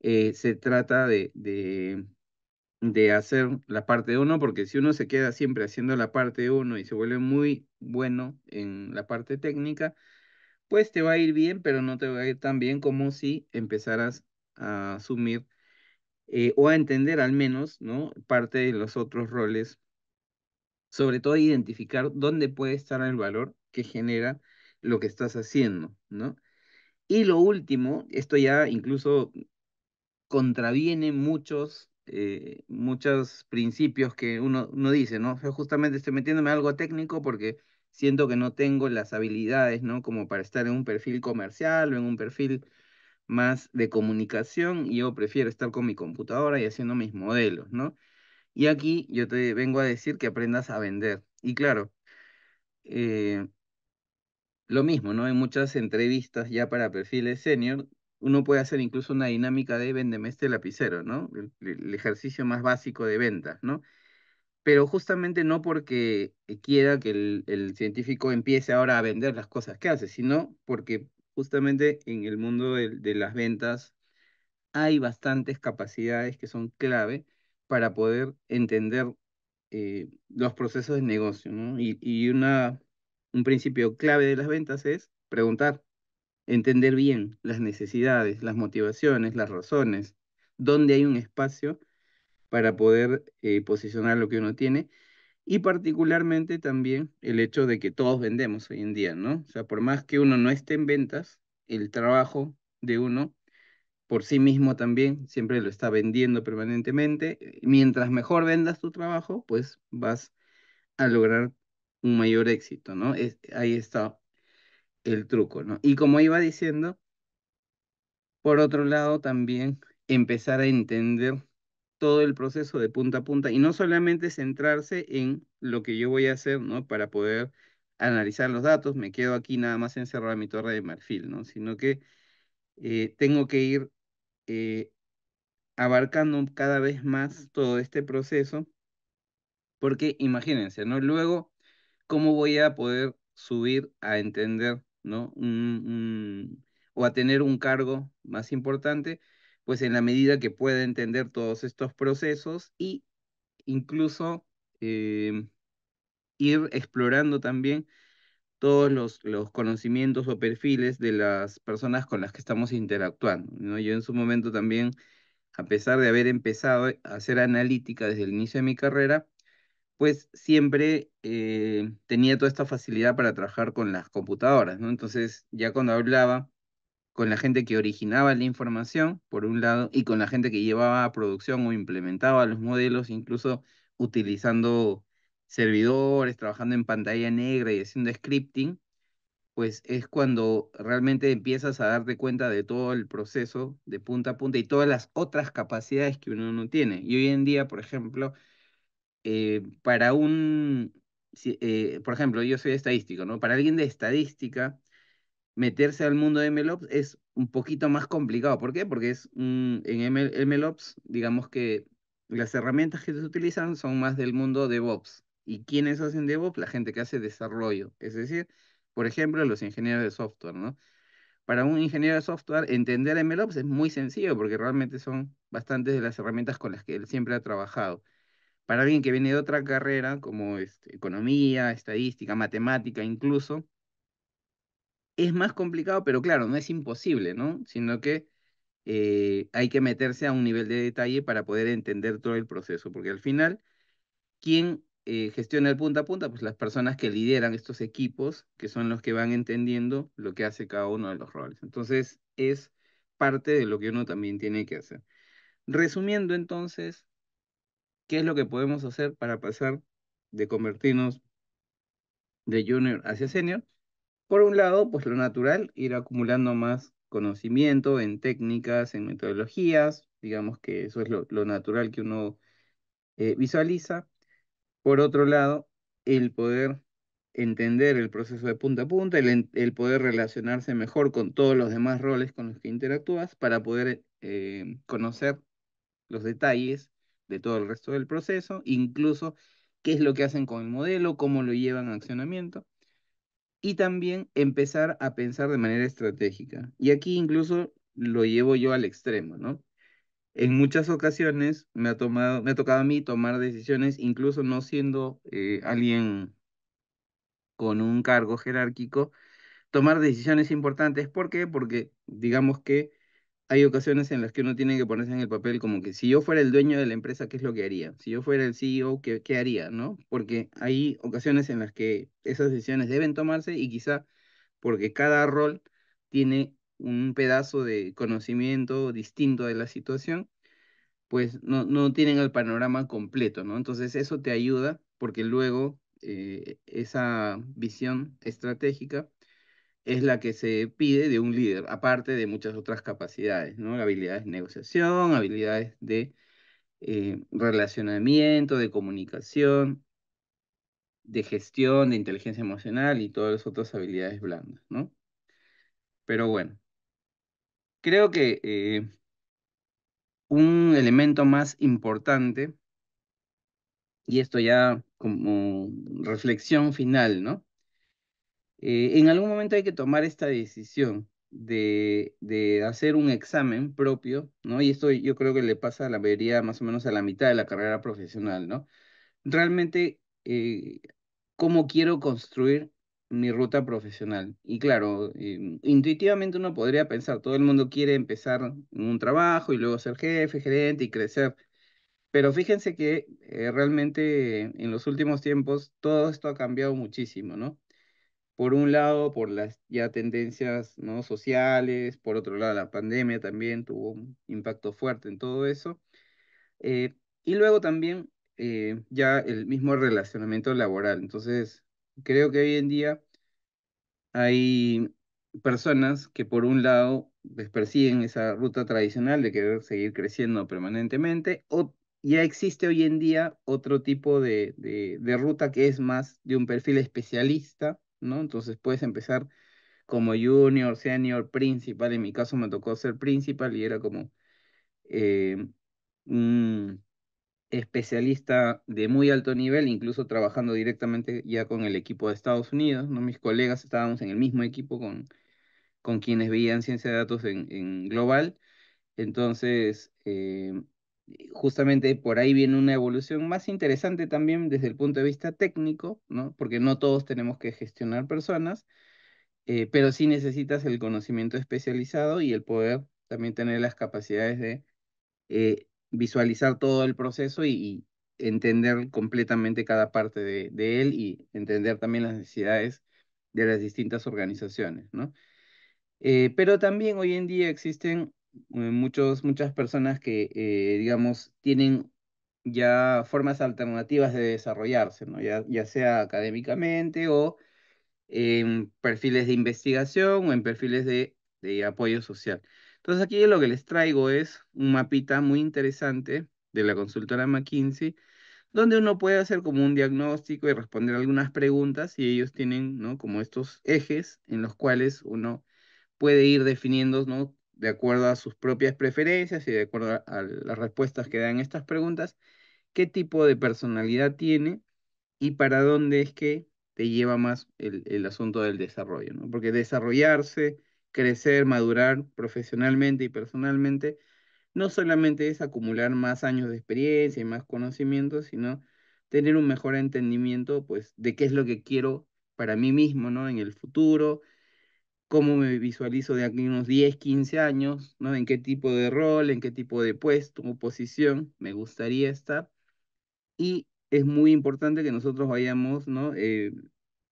eh, se trata de... de de hacer la parte uno, porque si uno se queda siempre haciendo la parte uno y se vuelve muy bueno en la parte técnica, pues te va a ir bien, pero no te va a ir tan bien como si empezaras a asumir eh, o a entender al menos, ¿no?, parte de los otros roles, sobre todo identificar dónde puede estar el valor que genera lo que estás haciendo, ¿no? Y lo último, esto ya incluso contraviene muchos Eh, muchos principios que uno, uno dice, ¿no? Yo justamente estoy metiéndome a algo técnico porque siento que no tengo las habilidades, ¿no?, como para estar en un perfil comercial o en un perfil más de comunicación, y yo prefiero estar con mi computadora y haciendo mis modelos, ¿no? Y aquí yo te vengo a decir que aprendas a vender. Y claro, eh, lo mismo, ¿no? En muchas entrevistas ya para perfiles senior, uno puede hacer incluso una dinámica de véndeme este lapicero, ¿no? El, el ejercicio más básico de ventas, ¿no? Pero justamente no porque quiera que el, el científico empiece ahora a vender las cosas que hace, sino porque justamente en el mundo de, de las ventas hay bastantes capacidades que son clave para poder entender eh, los procesos de negocio, ¿no? Y, y una, un principio clave de las ventas es preguntar. Entender bien las necesidades, las motivaciones, las razones, dónde hay un espacio para poder eh, posicionar lo que uno tiene, y particularmente también el hecho de que todos vendemos hoy en día, ¿no? O sea, por más que uno no esté en ventas, el trabajo de uno por sí mismo también siempre lo está vendiendo permanentemente. Mientras mejor vendas tu trabajo, pues vas a lograr un mayor éxito, ¿no? Es, ahí está el truco, ¿no? Y como iba diciendo, por otro lado también empezar a entender todo el proceso de punta a punta y no solamente centrarse en lo que yo voy a hacer, ¿no?, para poder analizar los datos, me quedo aquí nada más encerrado en mi torre de marfil, ¿no?, sino que eh, tengo que ir eh, abarcando cada vez más todo este proceso, porque imagínense, ¿no?, luego, ¿cómo voy a poder subir a entender, ¿no?, un, un, o a tener un cargo más importante? Pues en la medida que pueda entender todos estos procesos y incluso eh, ir explorando también todos los, los conocimientos o perfiles de las personas con las que estamos interactuando, ¿no? Yo en su momento también, a pesar de haber empezado a hacer analítica desde el inicio de mi carrera, pues siempre eh, tenía toda esta facilidad para trabajar con las computadoras, ¿no? Entonces, ya cuando hablaba con la gente que originaba la información, por un lado, y con la gente que llevaba a producción o implementaba los modelos, incluso utilizando servidores, trabajando en pantalla negra y haciendo scripting, pues es cuando realmente empiezas a darte cuenta de todo el proceso de punta a punta y todas las otras capacidades que uno no tiene. Y hoy en día, por ejemplo, Eh, para un, eh, por ejemplo, yo soy estadístico, ¿no? Para alguien de estadística, meterse al mundo de MLOps es un poquito más complicado. ¿Por qué? Porque es un, en M L, MLOps, digamos que las herramientas que se utilizan son más del mundo DevOps. ¿Y quiénes hacen DevOps? La gente que hace desarrollo. Es decir, por ejemplo, los ingenieros de software, ¿no? Para un ingeniero de software, entender MLOps es muy sencillo, porque realmente son bastantes de las herramientas con las que él siempre ha trabajado. Para alguien que viene de otra carrera, como este, economía, estadística, matemática incluso, es más complicado, pero claro, no es imposible, ¿no? Sino que eh, hay que meterse a un nivel de detalle para poder entender todo el proceso, porque al final, ¿quién eh, gestiona el punta a punta? Pues las personas que lideran estos equipos, que son los que van entendiendo lo que hace cada uno de los roles. Entonces, es parte de lo que uno también tiene que hacer. Resumiendo entonces, ¿qué es lo que podemos hacer para pasar de convertirnos de junior hacia senior? Por un lado, pues lo natural, ir acumulando más conocimiento en técnicas, en metodologías, digamos que eso es lo, lo natural que uno eh, visualiza. Por otro lado, el poder entender el proceso de punta a punta, el, el poder relacionarse mejor con todos los demás roles con los que interactúas para poder eh, conocer los detalles de todo el resto del proceso, incluso qué es lo que hacen con el modelo, cómo lo llevan a accionamiento, y también empezar a pensar de manera estratégica. Y aquí incluso lo llevo yo al extremo, ¿no? En muchas ocasiones me ha, tomado, me ha tocado a mí tomar decisiones, incluso no siendo eh, alguien con un cargo jerárquico, tomar decisiones importantes. ¿Por qué? Porque digamos que hay ocasiones en las que uno tiene que ponerse en el papel como que si yo fuera el dueño de la empresa, ¿qué es lo que haría? Si yo fuera el C E O, ¿qué, qué haría? ¿No? Porque hay ocasiones en las que esas decisiones deben tomarse y quizá porque cada rol tiene un pedazo de conocimiento distinto de la situación, pues no, no tienen el panorama completo, ¿no? Entonces eso te ayuda porque luego eh, esa visión estratégica es la que se pide de un líder, aparte de muchas otras capacidades, ¿no? Habilidades de negociación, habilidades de eh, relacionamiento, de comunicación, de gestión, de inteligencia emocional y todas las otras habilidades blandas, ¿no? Pero bueno, creo que eh, un elemento más importante, y esto ya como reflexión final, ¿no? Eh, en algún momento hay que tomar esta decisión de, de hacer un examen propio, ¿no? Y esto yo creo que le pasa a la mayoría más o menos a la mitad de la carrera profesional, ¿no? Realmente, eh, ¿cómo quiero construir mi ruta profesional? Y claro, eh, intuitivamente uno podría pensar, todo el mundo quiere empezar en un trabajo y luego ser jefe, gerente y crecer. Pero fíjense que eh, realmente en los últimos tiempos todo esto ha cambiado muchísimo, ¿no? Por un lado, por las ya tendencias, ¿no?, sociales, por otro lado, la pandemia también tuvo un impacto fuerte en todo eso. Eh, y luego también eh, ya el mismo relacionamiento laboral. Entonces, creo que hoy en día hay personas que por un lado pues, persiguen esa ruta tradicional de querer seguir creciendo permanentemente, o ya existe hoy en día otro tipo de, de, de ruta que es más de un perfil especialista, ¿no? Entonces puedes empezar como junior, senior, principal. En mi caso me tocó ser principal y era como eh, un especialista de muy alto nivel, incluso trabajando directamente ya con el equipo de Estados Unidos, ¿no? Mis colegas estábamos en el mismo equipo con, con quienes veían ciencia de datos en, en global. Entonces, eh, justamente por ahí viene una evolución más interesante también desde el punto de vista técnico, ¿no? Porque no todos tenemos que gestionar personas, eh, pero sí necesitas el conocimiento especializado y el poder también tener las capacidades de eh, visualizar todo el proceso y, y entender completamente cada parte de, de él y entender también las necesidades de las distintas organizaciones, ¿no? Eh, pero también hoy en día existen Muchos, muchas personas que, eh, digamos, tienen ya formas alternativas de desarrollarse, ¿no? Ya, ya sea académicamente o en perfiles de investigación o en perfiles de, de apoyo social. Entonces aquí lo que les traigo es un mapita muy interesante de la consultora McKinsey, donde uno puede hacer como un diagnóstico y responder algunas preguntas y ellos tienen, ¿no?, como estos ejes en los cuales uno puede ir definiendo, ¿no?, de acuerdo a sus propias preferencias y de acuerdo a, a las respuestas que dan estas preguntas, qué tipo de personalidad tiene y para dónde es que te lleva más el, el asunto del desarrollo, ¿no? Porque desarrollarse, crecer, madurar profesionalmente y personalmente, no solamente es acumular más años de experiencia y más conocimientos, sino tener un mejor entendimiento pues, de qué es lo que quiero para mí mismo, ¿no?, en el futuro, cómo me visualizo de aquí unos diez, quince años, ¿no? En qué tipo de rol, en qué tipo de puesto o posición me gustaría estar. Y es muy importante que nosotros vayamos, ¿no?, eh,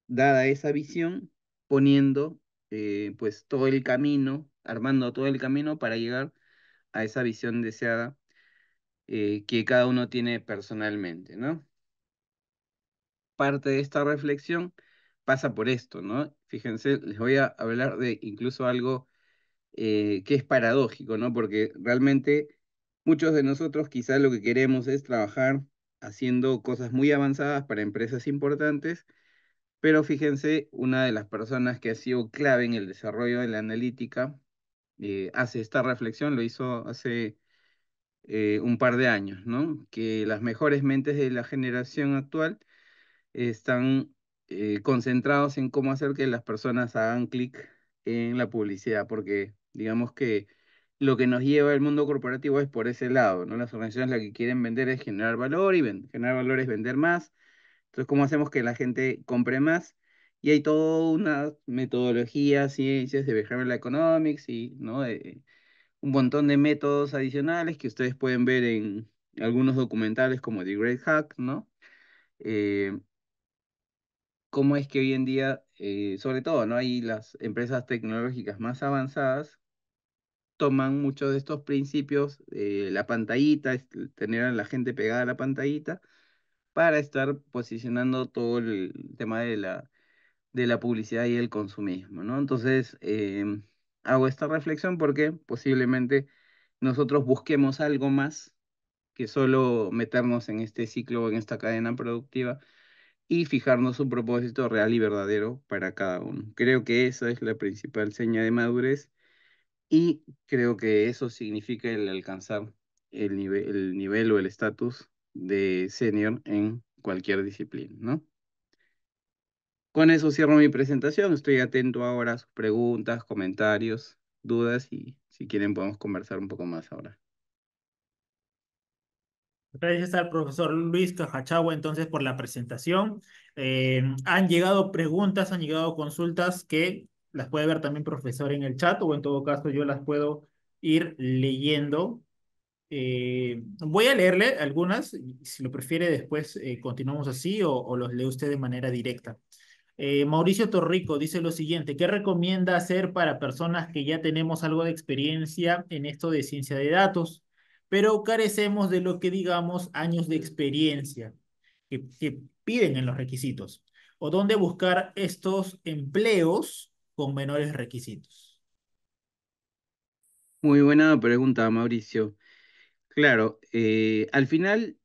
dada esa visión, poniendo eh, pues todo el camino, armando todo el camino para llegar a esa visión deseada eh, que cada uno tiene personalmente, ¿no? Parte de esta reflexión pasa por esto, ¿no? Fíjense, les voy a hablar de incluso algo eh, que es paradójico, ¿no? Porque realmente muchos de nosotros quizás lo que queremos es trabajar haciendo cosas muy avanzadas para empresas importantes, pero fíjense, una de las personas que ha sido clave en el desarrollo de la analítica eh, hace esta reflexión, lo hizo hace eh, un par de años, ¿no? Que las mejores mentes de la generación actual están eh, concentrados en cómo hacer que las personas hagan clic en la publicidad, porque digamos que lo que nos lleva el mundo corporativo es por ese lado, ¿no? Las organizaciones lo que quieren vender es generar valor, y ven, generar valor es vender más. Entonces, ¿cómo hacemos que la gente compre más? Y hay toda una metodología, ciencias de behavioral economics y, ¿no? Eh, un montón de métodos adicionales que ustedes pueden ver en algunos documentales como The Great Hack, ¿no? Eh, cómo es que hoy en día, eh, sobre todo, ¿no? Hay las empresas tecnológicas más avanzadas toman muchos de estos principios, eh, la pantallita, tener a la gente pegada a la pantallita, para estar posicionando todo el tema de la, de la publicidad y el consumismo, ¿no? Entonces, eh, hago esta reflexión porque posiblemente nosotros busquemos algo más que solo meternos en este ciclo, en esta cadena productiva, y fijarnos un propósito real y verdadero para cada uno. Creo que esa es la principal seña de madurez. Y creo que eso significa el alcanzar el nivel, el nivel o el estatus de senior en cualquier disciplina, ¿no? Con eso cierro mi presentación. Estoy atento ahora a sus preguntas, comentarios, dudas, y si quieren podemos conversar un poco más ahora. Gracias al profesor Luis Cajachagua, entonces, por la presentación. Eh, han llegado preguntas, han llegado consultas que las puede ver también, profesor, en el chat, o en todo caso yo las puedo ir leyendo. Eh, voy a leerle algunas, si lo prefiere después eh, continuamos así, o, o los lee usted de manera directa. Eh, Mauricio Torrico dice lo siguiente: ¿qué recomienda hacer para personas que ya tenemos algo de experiencia en esto de ciencia de datos, pero carecemos de lo que digamos años de experiencia que, que piden en los requisitos? ¿O dónde buscar estos empleos con menores requisitos? Muy buena pregunta, Mauricio. Claro, eh, al final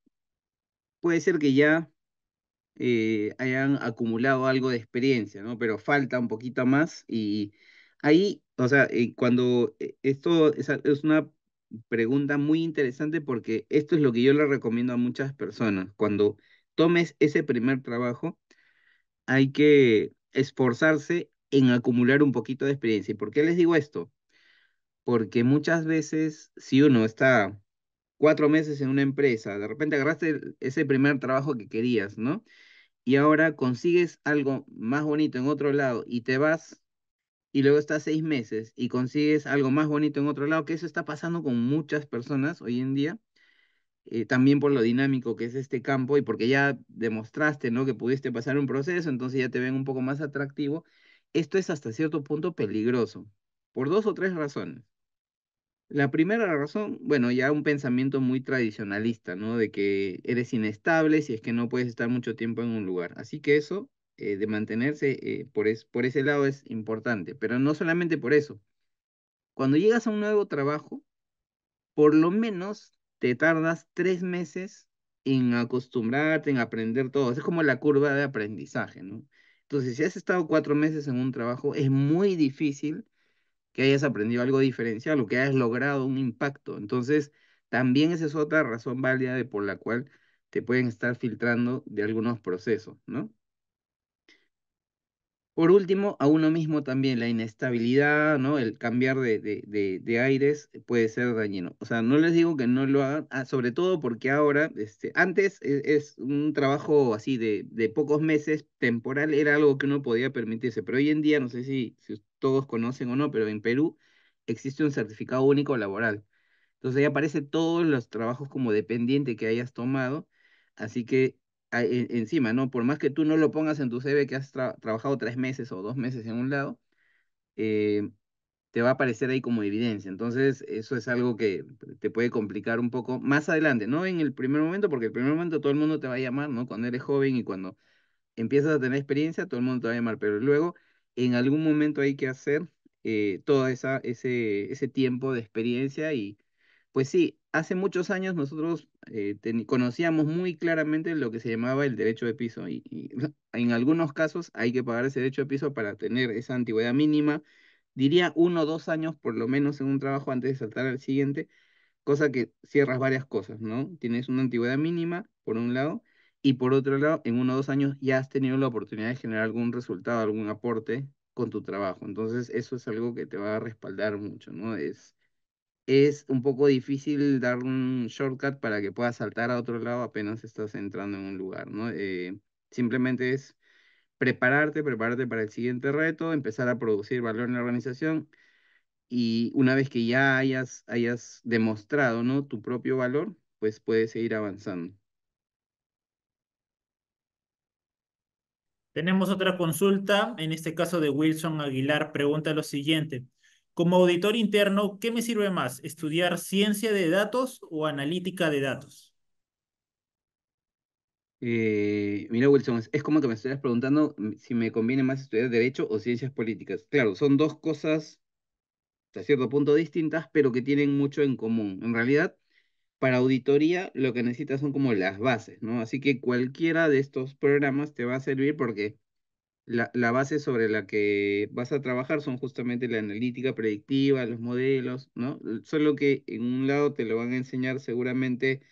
puede ser que ya eh, hayan acumulado algo de experiencia, ¿no? Pero falta un poquito más, y ahí, o sea, eh, cuando eh, esto es, es una pregunta muy interesante, porque esto es lo que yo le recomiendo a muchas personas. Cuando tomes ese primer trabajo, hay que esforzarse en acumular un poquito de experiencia. ¿Y por qué les digo esto? Porque muchas veces, si uno está cuatro meses en una empresa, de repente agarraste ese primer trabajo que querías, ¿no? Y ahora consigues algo más bonito en otro lado y te vas, y luego estás seis meses y consigues algo más bonito en otro lado, que eso está pasando con muchas personas hoy en día, eh, también por lo dinámico que es este campo, y porque ya demostraste, ¿no?, que pudiste pasar un proceso, entonces ya te ven un poco más atractivo. Esto es hasta cierto punto peligroso, por dos o tres razones. La primera razón, bueno, ya un pensamiento muy tradicionalista, ¿no? De que eres inestable si es que no puedes estar mucho tiempo en un lugar. Así que eso, eh, de mantenerse eh, por, es, por ese lado es importante. Pero no solamente por eso. Cuando llegas a un nuevo trabajo, por lo menos te tardas tres meses en acostumbrarte, en aprender todo. Es como la curva de aprendizaje, ¿no? Entonces, si has estado cuatro meses en un trabajo, es muy difícil que hayas aprendido algo diferencial o que hayas logrado un impacto. Entonces, también esa es otra razón válida de por la cual te pueden estar filtrando de algunos procesos, ¿no? Por último, a uno mismo también, la inestabilidad, ¿no? El cambiar de, de, de, de aires puede ser dañino. O sea, no les digo que no lo hagan, ah, sobre todo porque ahora, este, antes es, es un trabajo así de, de pocos meses, temporal, era algo que uno podía permitirse. Pero hoy en día, no sé si, si todos conocen o no, pero en Perú existe un certificado único laboral. Entonces ahí aparece todos los trabajos como dependiente que hayas tomado. Así que encima, ¿no? Por más que tú no lo pongas en tu C V que has tra trabajado tres meses o dos meses en un lado, eh, te va a aparecer ahí como evidencia. Entonces, eso es algo que te puede complicar un poco más adelante, no en el primer momento, porque el primer momento todo el mundo te va a llamar, ¿no? Cuando eres joven y cuando empiezas a tener experiencia, todo el mundo te va a llamar, pero luego en algún momento hay que hacer eh, todo esa, ese, ese tiempo de experiencia y, pues sí, hace muchos años nosotros eh, conocíamos muy claramente lo que se llamaba el derecho de piso y, y en algunos casos hay que pagar ese derecho de piso para tener esa antigüedad mínima, diría uno o dos años por lo menos en un trabajo antes de saltar al siguiente, cosa que cierras varias cosas, ¿no? Tienes una antigüedad mínima, por un lado, y por otro lado, en uno o dos años ya has tenido la oportunidad de generar algún resultado, algún aporte con tu trabajo. Entonces, eso es algo que te va a respaldar mucho, ¿no? Es, es un poco difícil dar un shortcut para que puedas saltar a otro lado apenas estás entrando en un lugar, ¿no? Eh, simplemente es prepararte, prepararte para el siguiente reto, empezar a producir valor en la organización y una vez que ya hayas, hayas demostrado, ¿no?, tu propio valor, pues puedes seguir avanzando. Tenemos otra consulta, en este caso de Wilson Aguilar, pregunta lo siguiente. Como auditor interno, ¿qué me sirve más, estudiar ciencia de datos o analítica de datos? Eh, mira, Wilson, es como que me estuvieras preguntando si me conviene más estudiar Derecho o Ciencias Políticas. Claro, son dos cosas hasta cierto punto distintas, pero que tienen mucho en común. En realidad, para auditoría lo que necesitas son como las bases, ¿no? Así que cualquiera de estos programas te va a servir porque la, la base sobre la que vas a trabajar son justamente la analítica predictiva, los modelos, ¿no? Solo que en un lado te lo van a enseñar seguramente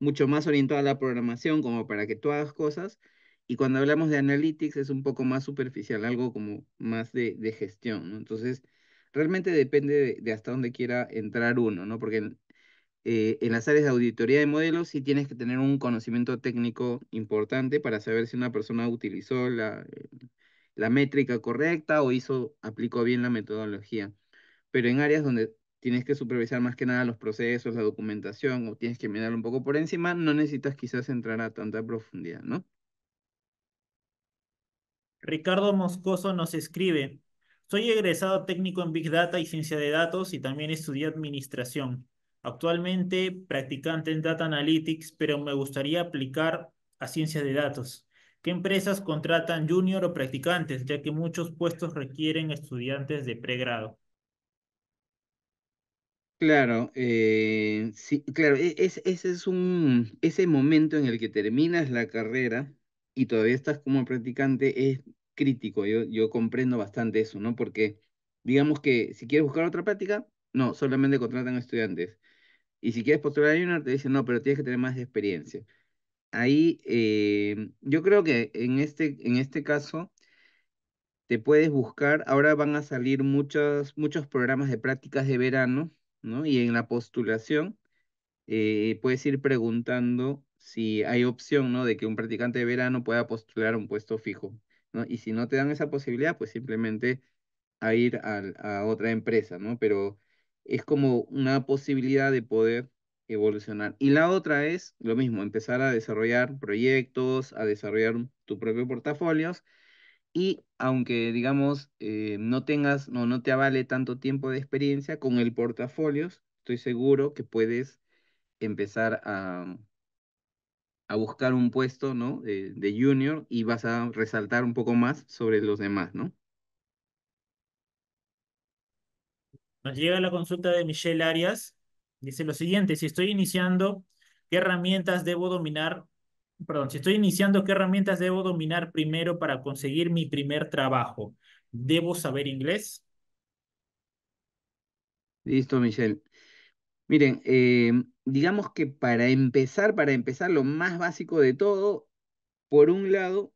mucho más orientado a la programación, como para que tú hagas cosas, y cuando hablamos de analytics es un poco más superficial, algo como más de, de gestión, ¿no? Entonces, realmente depende de, de hasta dónde quiera entrar uno, ¿no? Porque en, eh, en las áreas de auditoría de modelos sí tienes que tener un conocimiento técnico importante para saber si una persona utilizó la, la métrica correcta o hizo, aplicó bien la metodología. Pero en áreas donde tienes que supervisar más que nada los procesos, la documentación, o tienes que mirar un poco por encima, no necesitas quizás entrar a tanta profundidad, ¿no? Ricardo Moscoso nos escribe, soy egresado técnico en Big Data y Ciencia de Datos y también estudié Administración. Actualmente practicante en Data Analytics, pero me gustaría aplicar a Ciencia de Datos. ¿Qué empresas contratan junior o practicantes, ya que muchos puestos requieren estudiantes de pregrado? Claro, eh, sí, claro, es, ese es un, ese momento en el que terminas la carrera y todavía estás como practicante es crítico, yo, yo comprendo bastante eso, ¿no? Porque digamos que si quieres buscar otra práctica, no, solamente contratan estudiantes. Y si quieres postular a junior, te dicen, no, pero tienes que tener más experiencia. Ahí, eh, yo creo que en este, en este caso te puedes buscar, ahora van a salir muchos, muchos programas de prácticas de verano, ¿no? Y en la postulación eh, puedes ir preguntando si hay opción, ¿no?, de que un practicante de verano pueda postular a un puesto fijo, ¿no? Y si no te dan esa posibilidad, pues simplemente a ir a, a otra empresa, ¿no? Pero es como una posibilidad de poder evolucionar. Y la otra es lo mismo, empezar a desarrollar proyectos, a desarrollar tu propio portafolios. Y aunque, digamos, eh, no tengas, no, no te avale tanto tiempo de experiencia, con el portafolio estoy seguro que puedes empezar a, a buscar un puesto, ¿no?, de, de junior y vas a resaltar un poco más sobre los demás, ¿no? Nos llega la consulta de Michelle Arias. Dice lo siguiente, si estoy iniciando, ¿qué herramientas debo dominar? Perdón, si estoy iniciando, ¿qué herramientas debo dominar primero para conseguir mi primer trabajo? ¿Debo saber inglés? Listo, Michelle. Miren, eh, digamos que para empezar, para empezar lo más básico de todo, por un lado,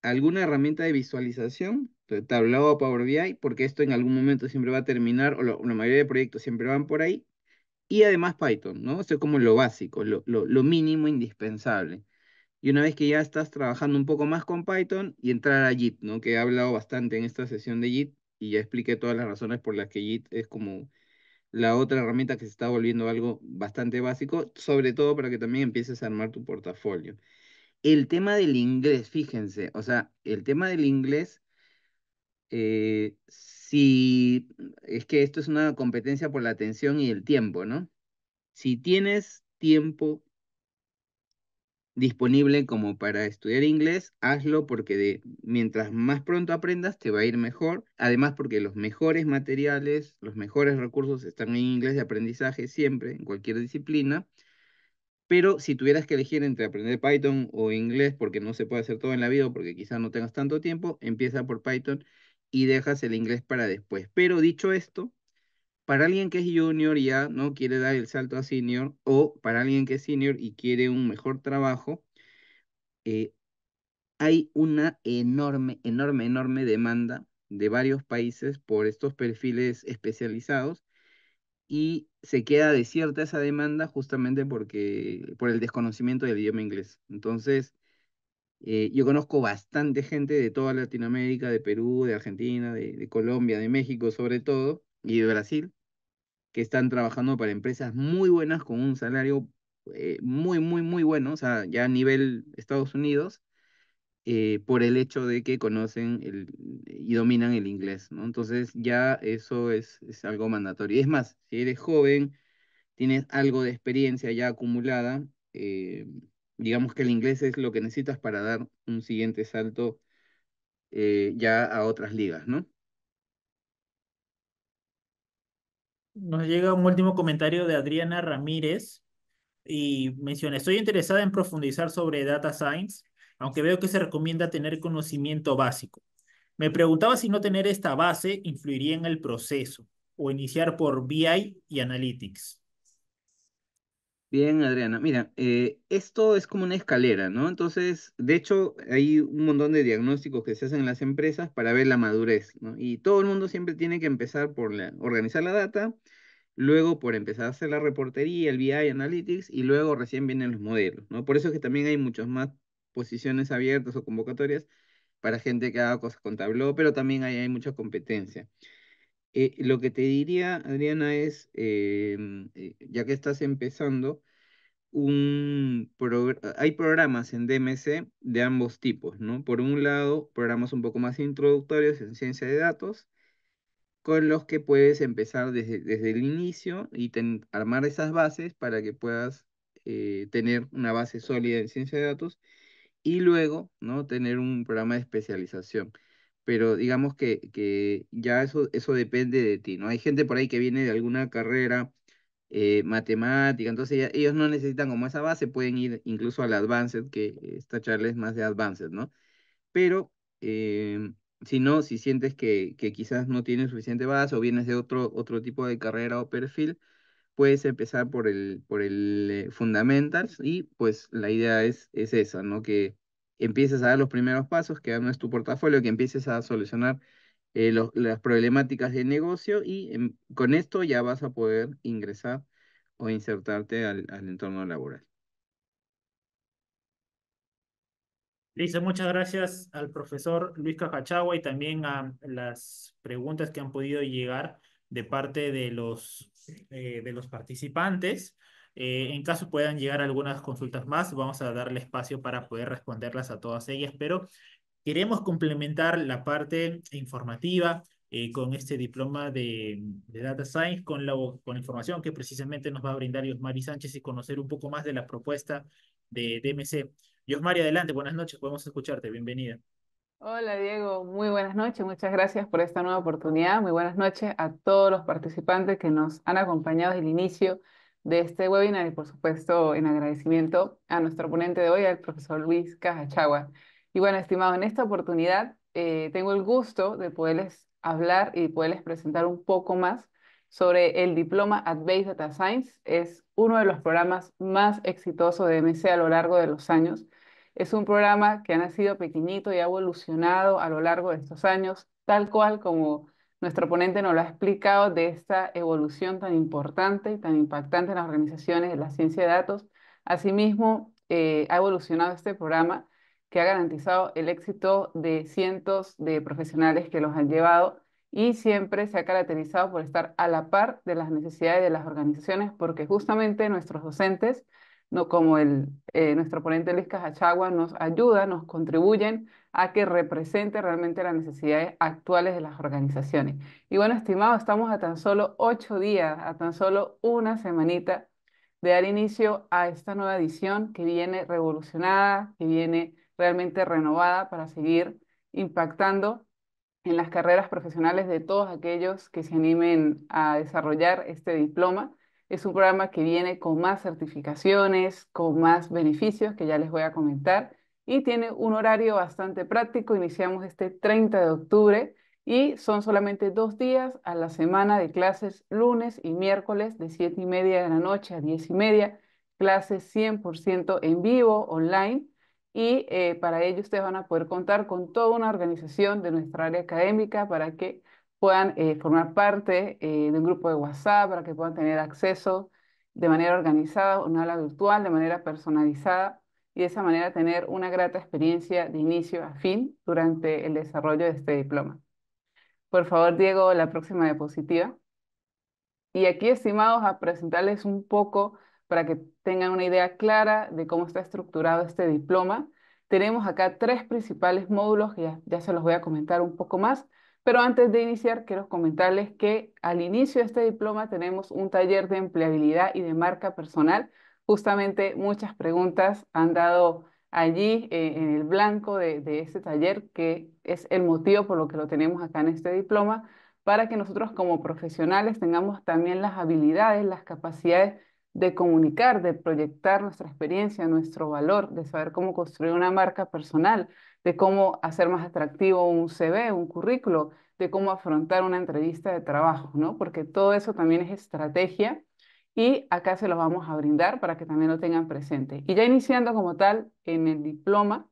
alguna herramienta de visualización, Tableau, Power B I, porque esto en algún momento siempre va a terminar, o la, la mayoría de proyectos siempre van por ahí, y además Python, ¿no? Eso es como lo básico, lo, lo, lo mínimo indispensable. Y una vez que ya estás trabajando un poco más con Python, y entrar a Git, ¿no? Que he hablado bastante en esta sesión de Git, y ya expliqué todas las razones por las que Git es como la otra herramienta que se está volviendo algo bastante básico, sobre todo para que también empieces a armar tu portafolio. El tema del inglés, fíjense, o sea, el tema del inglés eh, si es que esto es una competencia por la atención y el tiempo, ¿no? Si tienes tiempo disponible como para estudiar inglés, hazlo porque de, mientras más pronto aprendas te va a ir mejor. Además, porque los mejores materiales, los mejores recursos están en inglés de aprendizaje siempre, en cualquier disciplina. Pero si tuvieras que elegir entre aprender Python o inglés, porque no se puede hacer todo en la vida o porque quizás no tengas tanto tiempo, empieza por Python y dejas el inglés para después. Pero dicho esto, para alguien que es junior y ya no quiere dar el salto a senior, o para alguien que es senior y quiere un mejor trabajo, eh, hay una enorme, enorme, enorme demanda de varios países por estos perfiles especializados y se queda desierta esa demanda justamente porque, por el desconocimiento del idioma inglés. Entonces, eh, yo conozco bastante gente de toda Latinoamérica, de Perú, de Argentina, de, de Colombia, de México sobre todo, y de Brasil, que están trabajando para empresas muy buenas con un salario eh, muy, muy, muy bueno, o sea, ya a nivel Estados Unidos, eh, por el hecho de que conocen el, y dominan el inglés, ¿no? Entonces ya eso es, es algo mandatorio. Y es más, si eres joven, tienes algo de experiencia ya acumulada, eh, digamos que el inglés es lo que necesitas para dar un siguiente salto eh, ya a otras ligas, ¿no? Nos llega un último comentario de Adriana Ramírez y menciona: estoy interesada en profundizar sobre Data Science, aunque veo que se recomienda tener conocimiento básico. Me preguntaba si no tener esta base influiría en el proceso o iniciar por B I y Analytics. Bien, Adriana. Mira, eh, esto es como una escalera, ¿no? Entonces, de hecho, hay un montón de diagnósticos que se hacen en las empresas para ver la madurez, ¿no? Y todo el mundo siempre tiene que empezar por la, organizar la data, luego por empezar a hacer la reportería, el B I, Analytics, y luego recién vienen los modelos, ¿no? Por eso es que también hay muchas más posiciones abiertas o convocatorias para gente que haga cosas con Tableau, pero también hay, hay mucha competencia. Eh, lo que te diría, Adriana, es, eh, eh, ya que estás empezando, un progr hay programas en D M C de ambos tipos, ¿no? Por un lado, programas un poco más introductorios en ciencia de datos, con los que puedes empezar desde, desde el inicio y armar esas bases para que puedas eh, tener una base sólida en ciencia de datos y luego, ¿no?, tener un programa de especialización. Pero digamos que, que ya eso, eso depende de ti, ¿no? Hay gente por ahí que viene de alguna carrera eh, matemática, entonces ya, ellos no necesitan como esa base, pueden ir incluso al Advanced, que esta charla es más de Advanced, ¿no? Pero eh, si no, si sientes que, que quizás no tienes suficiente base o vienes de otro, otro tipo de carrera o perfil, puedes empezar por el, por el eh, Fundamentals y pues la idea es, es esa, ¿no? Que empieces a dar los primeros pasos, que no es tu portafolio, que empieces a solucionar eh, lo, las problemáticas de negocio y en, con esto ya vas a poder ingresar o insertarte al, al entorno laboral. Listo, muchas gracias al profesor Luis Cajachagua y también a las preguntas que han podido llegar de parte de los, eh, de los participantes. Eh, en caso puedan llegar algunas consultas más, vamos a darle espacio para poder responderlas a todas ellas, pero queremos complementar la parte informativa eh, con este diploma de, de Data Science, con la, con información que precisamente nos va a brindar Yosmary Sánchez y conocer un poco más de la propuesta de D M C. Yosmary, adelante, buenas noches, podemos escucharte, bienvenida. Hola Diego, muy buenas noches, muchas gracias por esta nueva oportunidad, muy buenas noches a todos los participantes que nos han acompañado desde el inicio de este webinar y por supuesto en agradecimiento a nuestro ponente de hoy, al profesor Luis Cajachagua. Y bueno, estimado, en esta oportunidad eh, tengo el gusto de poderles hablar y poderles presentar un poco más sobre el diploma Advanced Data Science. Es uno de los programas más exitosos de D M C a lo largo de los años. Es un programa que ha nacido pequeñito y ha evolucionado a lo largo de estos años, tal cual como nuestro ponente nos lo ha explicado, de esta evolución tan importante y tan impactante en las organizaciones de la ciencia de datos. Asimismo, eh, ha evolucionado este programa que ha garantizado el éxito de cientos de profesionales que los han llevado y siempre se ha caracterizado por estar a la par de las necesidades de las organizaciones, porque justamente nuestros docentes no, como el, eh, nuestro ponente Luis Cajachagua, nos ayuda, nos contribuyen a que represente realmente las necesidades actuales de las organizaciones. Y bueno, estimados, estamos a tan solo ocho días, a tan solo una semanita de dar inicio a esta nueva edición que viene revolucionada, que viene realmente renovada para seguir impactando en las carreras profesionales de todos aquellos que se animen a desarrollar este diploma. Es un programa que viene con más certificaciones, con más beneficios que ya les voy a comentar, y tiene un horario bastante práctico. Iniciamos este treinta de octubre y son solamente dos días a la semana de clases, lunes y miércoles de siete y media de la noche a diez y media, clases cien por ciento en vivo, online, y eh, para ello ustedes van a poder contar con toda una organización de nuestra área académica para que puedan eh, formar parte eh, de un grupo de WhatsApp, para que puedan tener acceso de manera organizada, una aula virtual, de manera personalizada, y de esa manera tener una grata experiencia de inicio a fin durante el desarrollo de este diploma. Por favor, Diego, la próxima diapositiva. Y aquí, estimados, a presentarles un poco para que tengan una idea clara de cómo está estructurado este diploma. Tenemos acá tres principales módulos que ya, ya se los voy a comentar un poco más. Pero antes de iniciar, quiero comentarles que al inicio de este diploma tenemos un taller de empleabilidad y de marca personal. Justamente muchas preguntas han dado allí eh, en el blanco de, de este taller, que es el motivo por lo que lo tenemos acá en este diploma, para que nosotros como profesionales tengamos también las habilidades, las capacidades de comunicar, de proyectar nuestra experiencia, nuestro valor, de saber cómo construir una marca personal, de cómo hacer más atractivo un C V, un currículo, de cómo afrontar una entrevista de trabajo, ¿no? Porque todo eso también es estrategia, y acá se los vamos a brindar para que también lo tengan presente. Y ya iniciando como tal en el diploma,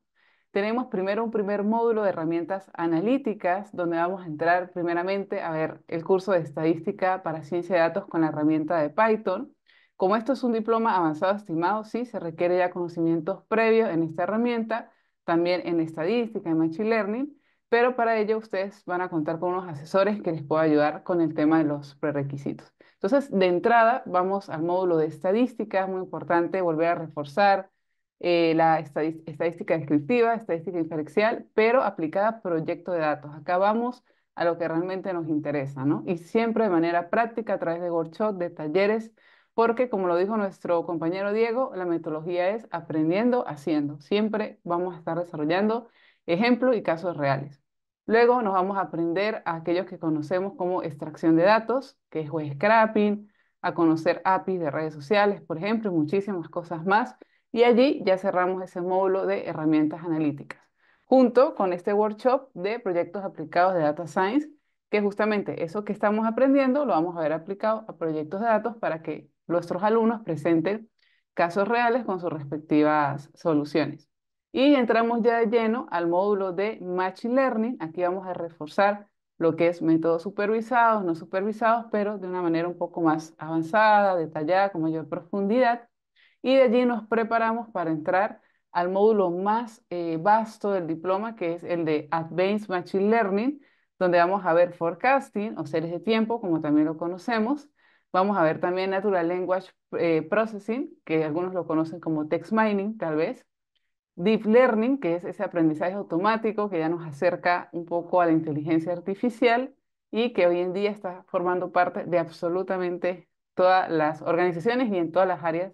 tenemos primero un primer módulo de herramientas analíticas, donde vamos a entrar primeramente a ver el curso de estadística para ciencia de datos con la herramienta de Python. Como esto es un diploma avanzado, estimado, sí, se requiere ya conocimientos previos en esta herramienta, también en estadística, en machine learning, pero para ello ustedes van a contar con unos asesores que les puedan ayudar con el tema de los prerequisitos. Entonces, de entrada, vamos al módulo de estadística. Es muy importante volver a reforzar eh, la estadística descriptiva, estadística inferencial, pero aplicada a proyectos de datos. Acá vamos a lo que realmente nos interesa, ¿no? Y siempre de manera práctica, a través de workshops, de talleres, porque, como lo dijo nuestro compañero Diego, la metodología es aprendiendo, haciendo. Siempre vamos a estar desarrollando ejemplos y casos reales. Luego nos vamos a aprender a aquellos que conocemos como extracción de datos, que es web scraping, a conocer A P Is de redes sociales, por ejemplo, y muchísimas cosas más. Y allí ya cerramos ese módulo de herramientas analíticas, junto con este workshop de proyectos aplicados de Data Science, que justamente eso que estamos aprendiendo lo vamos a ver aplicado a proyectos de datos para que nuestros alumnos presenten casos reales con sus respectivas soluciones. Y entramos ya de lleno al módulo de Machine Learning. Aquí vamos a reforzar lo que es métodos supervisados, no supervisados, pero de una manera un poco más avanzada, detallada, con mayor profundidad. Y de allí nos preparamos para entrar al módulo más eh, vasto del diploma, que es el de Advanced Machine Learning, donde vamos a ver forecasting o series de tiempo, como también lo conocemos. Vamos a ver también Natural Language eh, Processing, que algunos lo conocen como Text Mining, tal vez. Deep Learning, que es ese aprendizaje automático que ya nos acerca un poco a la inteligencia artificial y que hoy en día está formando parte de absolutamente todas las organizaciones y en todas las áreas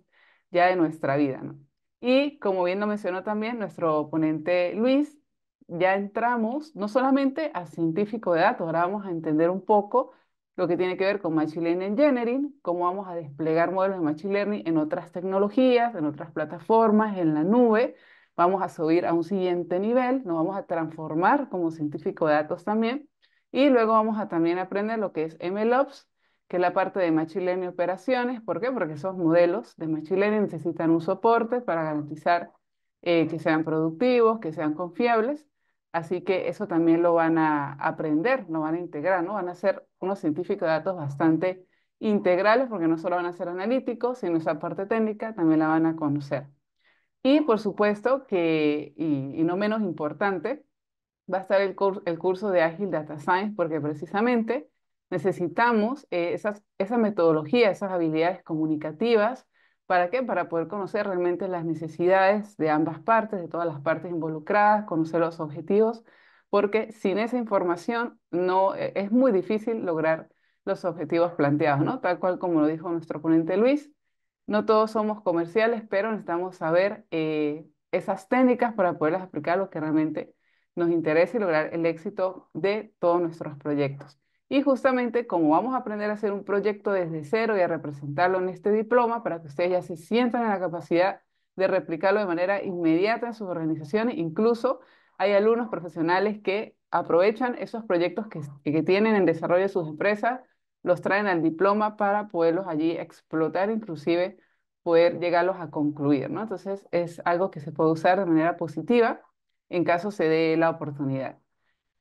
ya de nuestra vida, ¿no? Y como bien lo mencionó también nuestro ponente Luis, ya entramos no solamente a científico de datos, ahora vamos a entender un poco lo que tiene que ver con Machine Learning Engineering, cómo vamos a desplegar modelos de Machine Learning en otras tecnologías, en otras plataformas, en la nube. Vamos a subir a un siguiente nivel, nos vamos a transformar como científico de datos también, y luego vamos a también aprender lo que es MLOps, que es la parte de Machine Learning Operaciones. ¿Por qué? Porque esos modelos de Machine Learning necesitan un soporte para garantizar eh, que sean productivos, que sean confiables. Así que eso también lo van a aprender, lo van a integrar, ¿no? Van a ser unos científicos de datos bastante integrales, porque no solo van a ser analíticos, sino esa parte técnica también la van a conocer. Y por supuesto que, y, y no menos importante, va a estar el, cur el curso de Agile Data Science, porque precisamente necesitamos eh, esas, esa metodología, esas habilidades comunicativas ¿Para qué? Para poder conocer realmente las necesidades de ambas partes, de todas las partes involucradas, conocer los objetivos, porque sin esa información no, es muy difícil lograr los objetivos planteados, ¿no? Tal cual como lo dijo nuestro ponente Luis, no todos somos comerciales, pero necesitamos saber eh, esas técnicas para poderlas aplicar lo que realmente nos interesa y lograr el éxito de todos nuestros proyectos. Y justamente como vamos a aprender a hacer un proyecto desde cero y a representarlo en este diploma para que ustedes ya se sientan en la capacidad de replicarlo de manera inmediata en sus organizaciones, incluso hay alumnos profesionales que aprovechan esos proyectos que, que tienen en desarrollo de sus empresas, los traen al diploma para poderlos allí explotar, inclusive poder llegarlos a concluir, ¿no? Entonces es algo que se puede usar de manera positiva en caso se dé la oportunidad.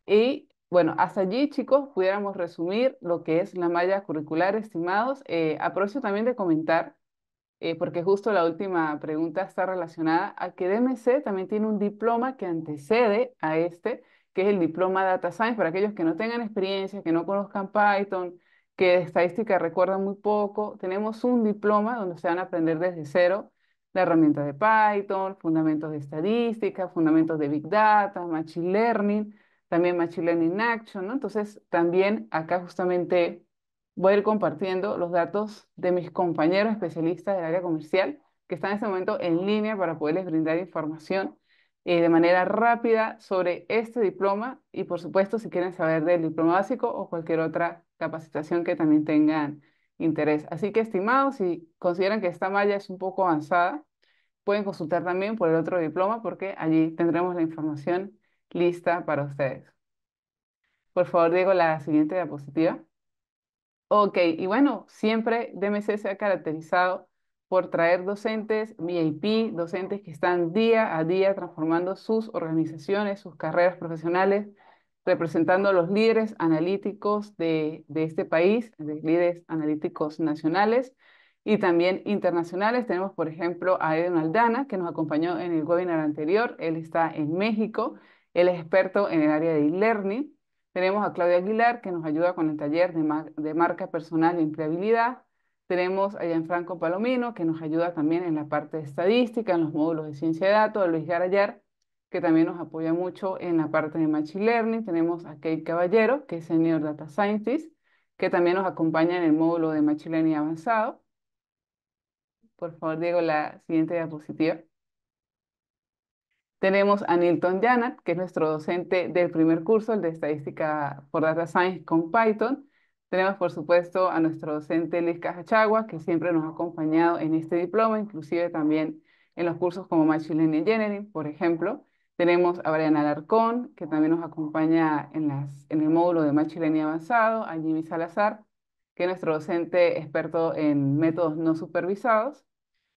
Y bueno, hasta allí, chicos, pudiéramos resumir lo que es la malla curricular, estimados. Eh, aprovecho también de comentar, eh, porque justo la última pregunta está relacionada a que D M C también tiene un diploma que antecede a este, que es el diploma Data Science, para aquellos que no tengan experiencia, que no conozcan Python, que de estadística recuerdan muy poco. Tenemos un diploma donde se van a aprender desde cero la herramienta de Python, fundamentos de estadística, fundamentos de Big Data, Machine Learning, también Machine Learning in Action, ¿no? Entonces, también acá justamente voy a ir compartiendo los datos de mis compañeros especialistas del área comercial que están en este momento en línea para poderles brindar información eh, de manera rápida sobre este diploma y, por supuesto, si quieren saber del diploma básico o cualquier otra capacitación que también tengan interés. Así que, estimados, si consideran que esta malla es un poco avanzada, pueden consultar también por el otro diploma porque allí tendremos la información lista para ustedes. Por favor, Diego, la siguiente diapositiva. Ok, y bueno, siempre D M C se ha caracterizado por traer docentes V I P, docentes que están día a día transformando sus organizaciones, sus carreras profesionales, representando a los líderes analíticos de, de este país, de líderes analíticos nacionales y también internacionales. Tenemos, por ejemplo, a Edwin Aldana, que nos acompañó en el webinar anterior. Él está en México. Él es experto en el área de e-learning. Tenemos a Claudia Aguilar, que nos ayuda con el taller de, mar de marca personal y empleabilidad. Tenemos a Gianfranco Palomino, que nos ayuda también en la parte de estadística, en los módulos de ciencia de datos. A Luis Garayar, que también nos apoya mucho en la parte de Machine Learning. Tenemos a Keith Caballero, que es Senior Data Scientist, que también nos acompaña en el módulo de Machine Learning avanzado. Por favor, Diego, la siguiente diapositiva. Tenemos a Nilton Yanat, que es nuestro docente del primer curso, el de Estadística por Data Science con Python. Tenemos, por supuesto, a nuestro docente Luis Cajachagua, que siempre nos ha acompañado en este diploma, inclusive también en los cursos como Machine Learning Engineering, por ejemplo. Tenemos a Brian Alarcón, que también nos acompaña en, las, en el módulo de Machine Learning avanzado. A Jimmy Salazar, que es nuestro docente experto en métodos no supervisados.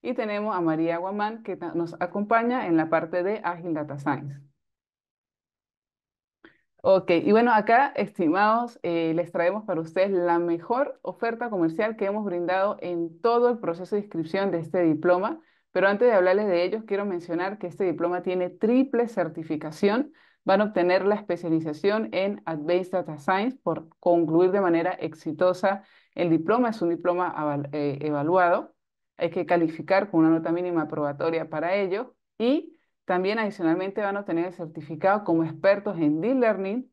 Y tenemos a María Guamán, que nos acompaña en la parte de Agile Data Science. Ok, y bueno, acá, estimados, eh, les traemos para ustedes la mejor oferta comercial que hemos brindado en todo el proceso de inscripción de este diploma. Pero antes de hablarles de ellos, quiero mencionar que este diploma tiene triple certificación. Van a obtener la especialización en Advanced Data Science por concluir de manera exitosa el diploma. Es un diploma eh, evaluado. Hay que calificar con una nota mínima probatoria para ello y también adicionalmente van a obtener el certificado como expertos en Deep Learning,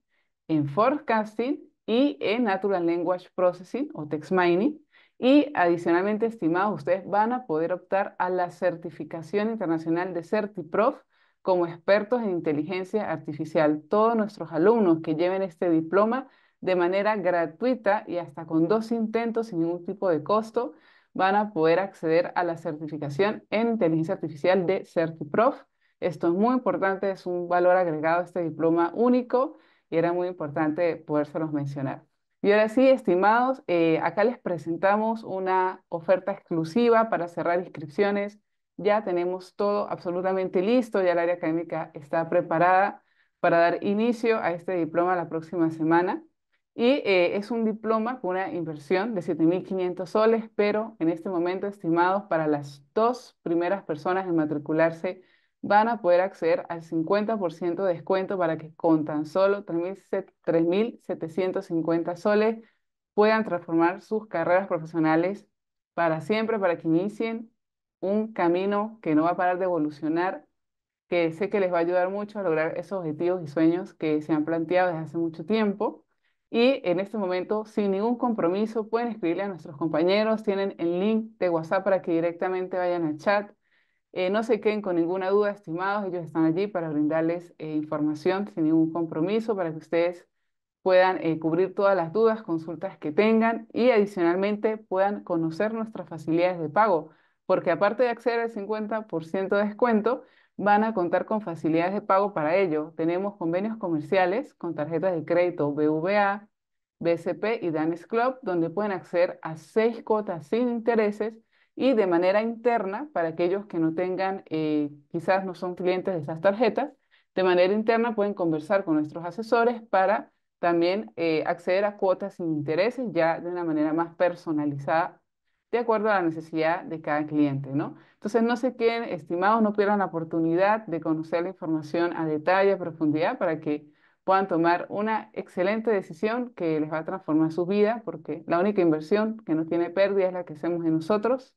en Forecasting y en Natural Language Processing o Text Mining. Y adicionalmente, estimados, ustedes van a poder optar a la certificación internacional de CertiProf como expertos en inteligencia artificial. Todos nuestros alumnos que lleven este diploma de manera gratuita y hasta con dos intentos sin ningún tipo de costo, van a poder acceder a la certificación en inteligencia artificial de CertiProf. Esto es muy importante, es un valor agregado a este diploma único y era muy importante podérselos mencionar. Y ahora sí, estimados, eh, acá les presentamos una oferta exclusiva para cerrar inscripciones. Ya tenemos todo absolutamente listo, ya el área académica está preparada para dar inicio a este diploma la próxima semana. Y eh, es un diploma con una inversión de siete mil quinientos soles, pero en este momento, estimados, para las dos primeras personas en matricularse van a poder acceder al cincuenta por ciento de descuento para que con tan solo tres mil setecientos cincuenta soles puedan transformar sus carreras profesionales para siempre, para que inicien un camino que no va a parar de evolucionar, que sé que les va a ayudar mucho a lograr esos objetivos y sueños que se han planteado desde hace mucho tiempo. Y en este momento, sin ningún compromiso, pueden escribirle a nuestros compañeros, tienen el link de WhatsApp para que directamente vayan al chat. Eh, no se queden con ninguna duda, estimados, ellos están allí para brindarles eh, información sin ningún compromiso, para que ustedes puedan eh, cubrir todas las dudas, consultas que tengan y adicionalmente puedan conocer nuestras facilidades de pago, porque aparte de acceder al cincuenta por ciento de descuento, van a contar con facilidades de pago para ello. Tenemos convenios comerciales con tarjetas de crédito B B V A, B C P y Dan's Club, donde pueden acceder a seis cuotas sin intereses y de manera interna para aquellos que no tengan, eh, quizás no son clientes de esas tarjetas, de manera interna pueden conversar con nuestros asesores para también eh, acceder a cuotas sin intereses ya de una manera más personalizada, de acuerdo a la necesidad de cada cliente, ¿no? Entonces, no se queden, estimados, no pierdan la oportunidad de conocer la información a detalle, a profundidad, para que puedan tomar una excelente decisión que les va a transformar su vida, porque la única inversión que no tiene pérdida es la que hacemos en nosotros.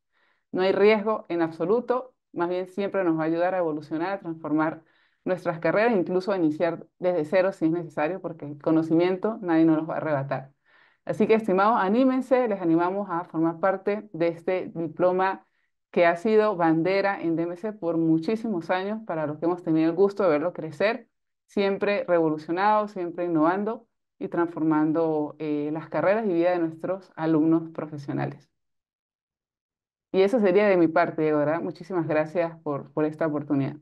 No hay riesgo en absoluto, más bien siempre nos va a ayudar a evolucionar, a transformar nuestras carreras, incluso a iniciar desde cero si es necesario, porque el conocimiento nadie nos los va a arrebatar. Así que, estimados, anímense, les animamos a formar parte de este diploma que ha sido bandera en D M C por muchísimos años, para los que hemos tenido el gusto de verlo crecer, siempre revolucionado, siempre innovando y transformando eh, las carreras y vida de nuestros alumnos profesionales. Y eso sería de mi parte, Diego, ¿verdad? Muchísimas gracias por, por esta oportunidad.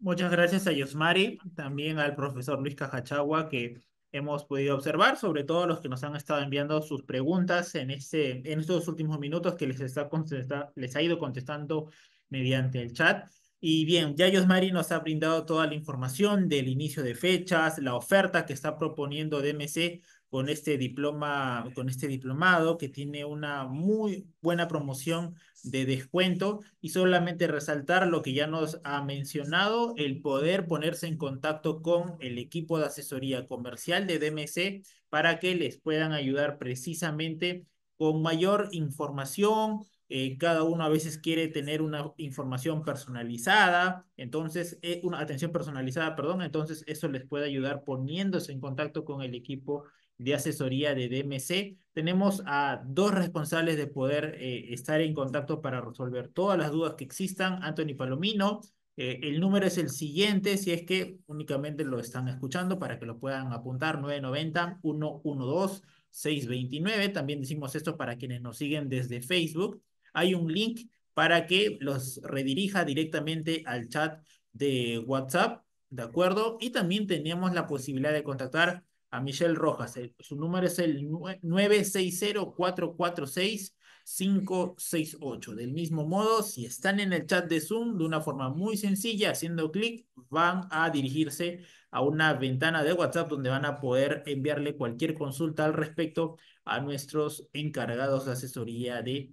Muchas gracias a Yosmary, también al profesor Luis Cajachagua, que hemos podido observar, sobre todo los que nos han estado enviando sus preguntas en, este, en estos últimos minutos que les, está contesta, les ha ido contestando mediante el chat. Y bien, ya Yosmary nos ha brindado toda la información del inicio de fechas, la oferta que está proponiendo D M C con este, diploma, con este diplomado, que tiene una muy buena promoción de descuento, y solamente resaltar lo que ya nos ha mencionado, el poder ponerse en contacto con el equipo de asesoría comercial de D M C para que les puedan ayudar precisamente con mayor información. Eh, cada uno a veces quiere tener una información personalizada, entonces, eh, una atención personalizada, perdón, entonces eso les puede ayudar poniéndose en contacto con el equipo de asesoría de D M C. Tenemos a dos responsables de poder eh, estar en contacto para resolver todas las dudas que existan. Anthony Palomino, eh, el número es el siguiente, si es que únicamente lo están escuchando, para que lo puedan apuntar, nueve nueve cero, uno uno dos, seis dos nueve. También decimos esto para quienes nos siguen desde Facebook. Hay un link para que los redirija directamente al chat de WhatsApp, ¿de acuerdo? Y también tenemos la posibilidad de contactar a Michelle Rojas. El, su número es el nueve seis cero, cuatro cuatro seis, cinco seis ocho. Del mismo modo, si están en el chat de Zoom, de una forma muy sencilla, haciendo clic, van a dirigirse a una ventana de WhatsApp donde van a poder enviarle cualquier consulta al respecto a nuestros encargados de asesoría de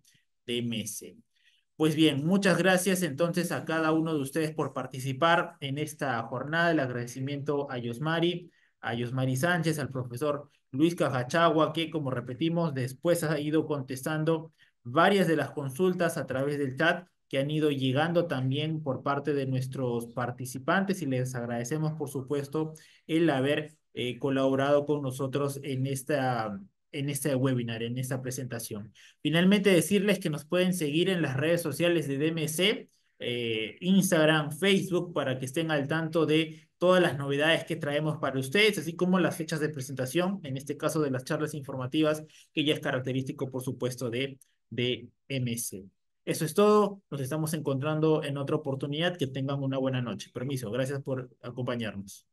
D M C. Pues bien, muchas gracias entonces a cada uno de ustedes por participar en esta jornada. El agradecimiento a Yosmary, a Yosmary Sánchez, al profesor Luis Cajachagua, que, como repetimos, después ha ido contestando varias de las consultas a través del chat que han ido llegando también por parte de nuestros participantes, y les agradecemos, por supuesto, el haber eh, colaborado con nosotros en esta, en este webinar, en esta presentación. Finalmente, decirles que nos pueden seguir en las redes sociales de D M C, eh, Instagram, Facebook, para que estén al tanto de todas las novedades que traemos para ustedes, así como las fechas de presentación, en este caso de las charlas informativas, que ya es característico, por supuesto, de, de D M C. Eso es todo, nos estamos encontrando en otra oportunidad, que tengan una buena noche. Permiso, gracias por acompañarnos.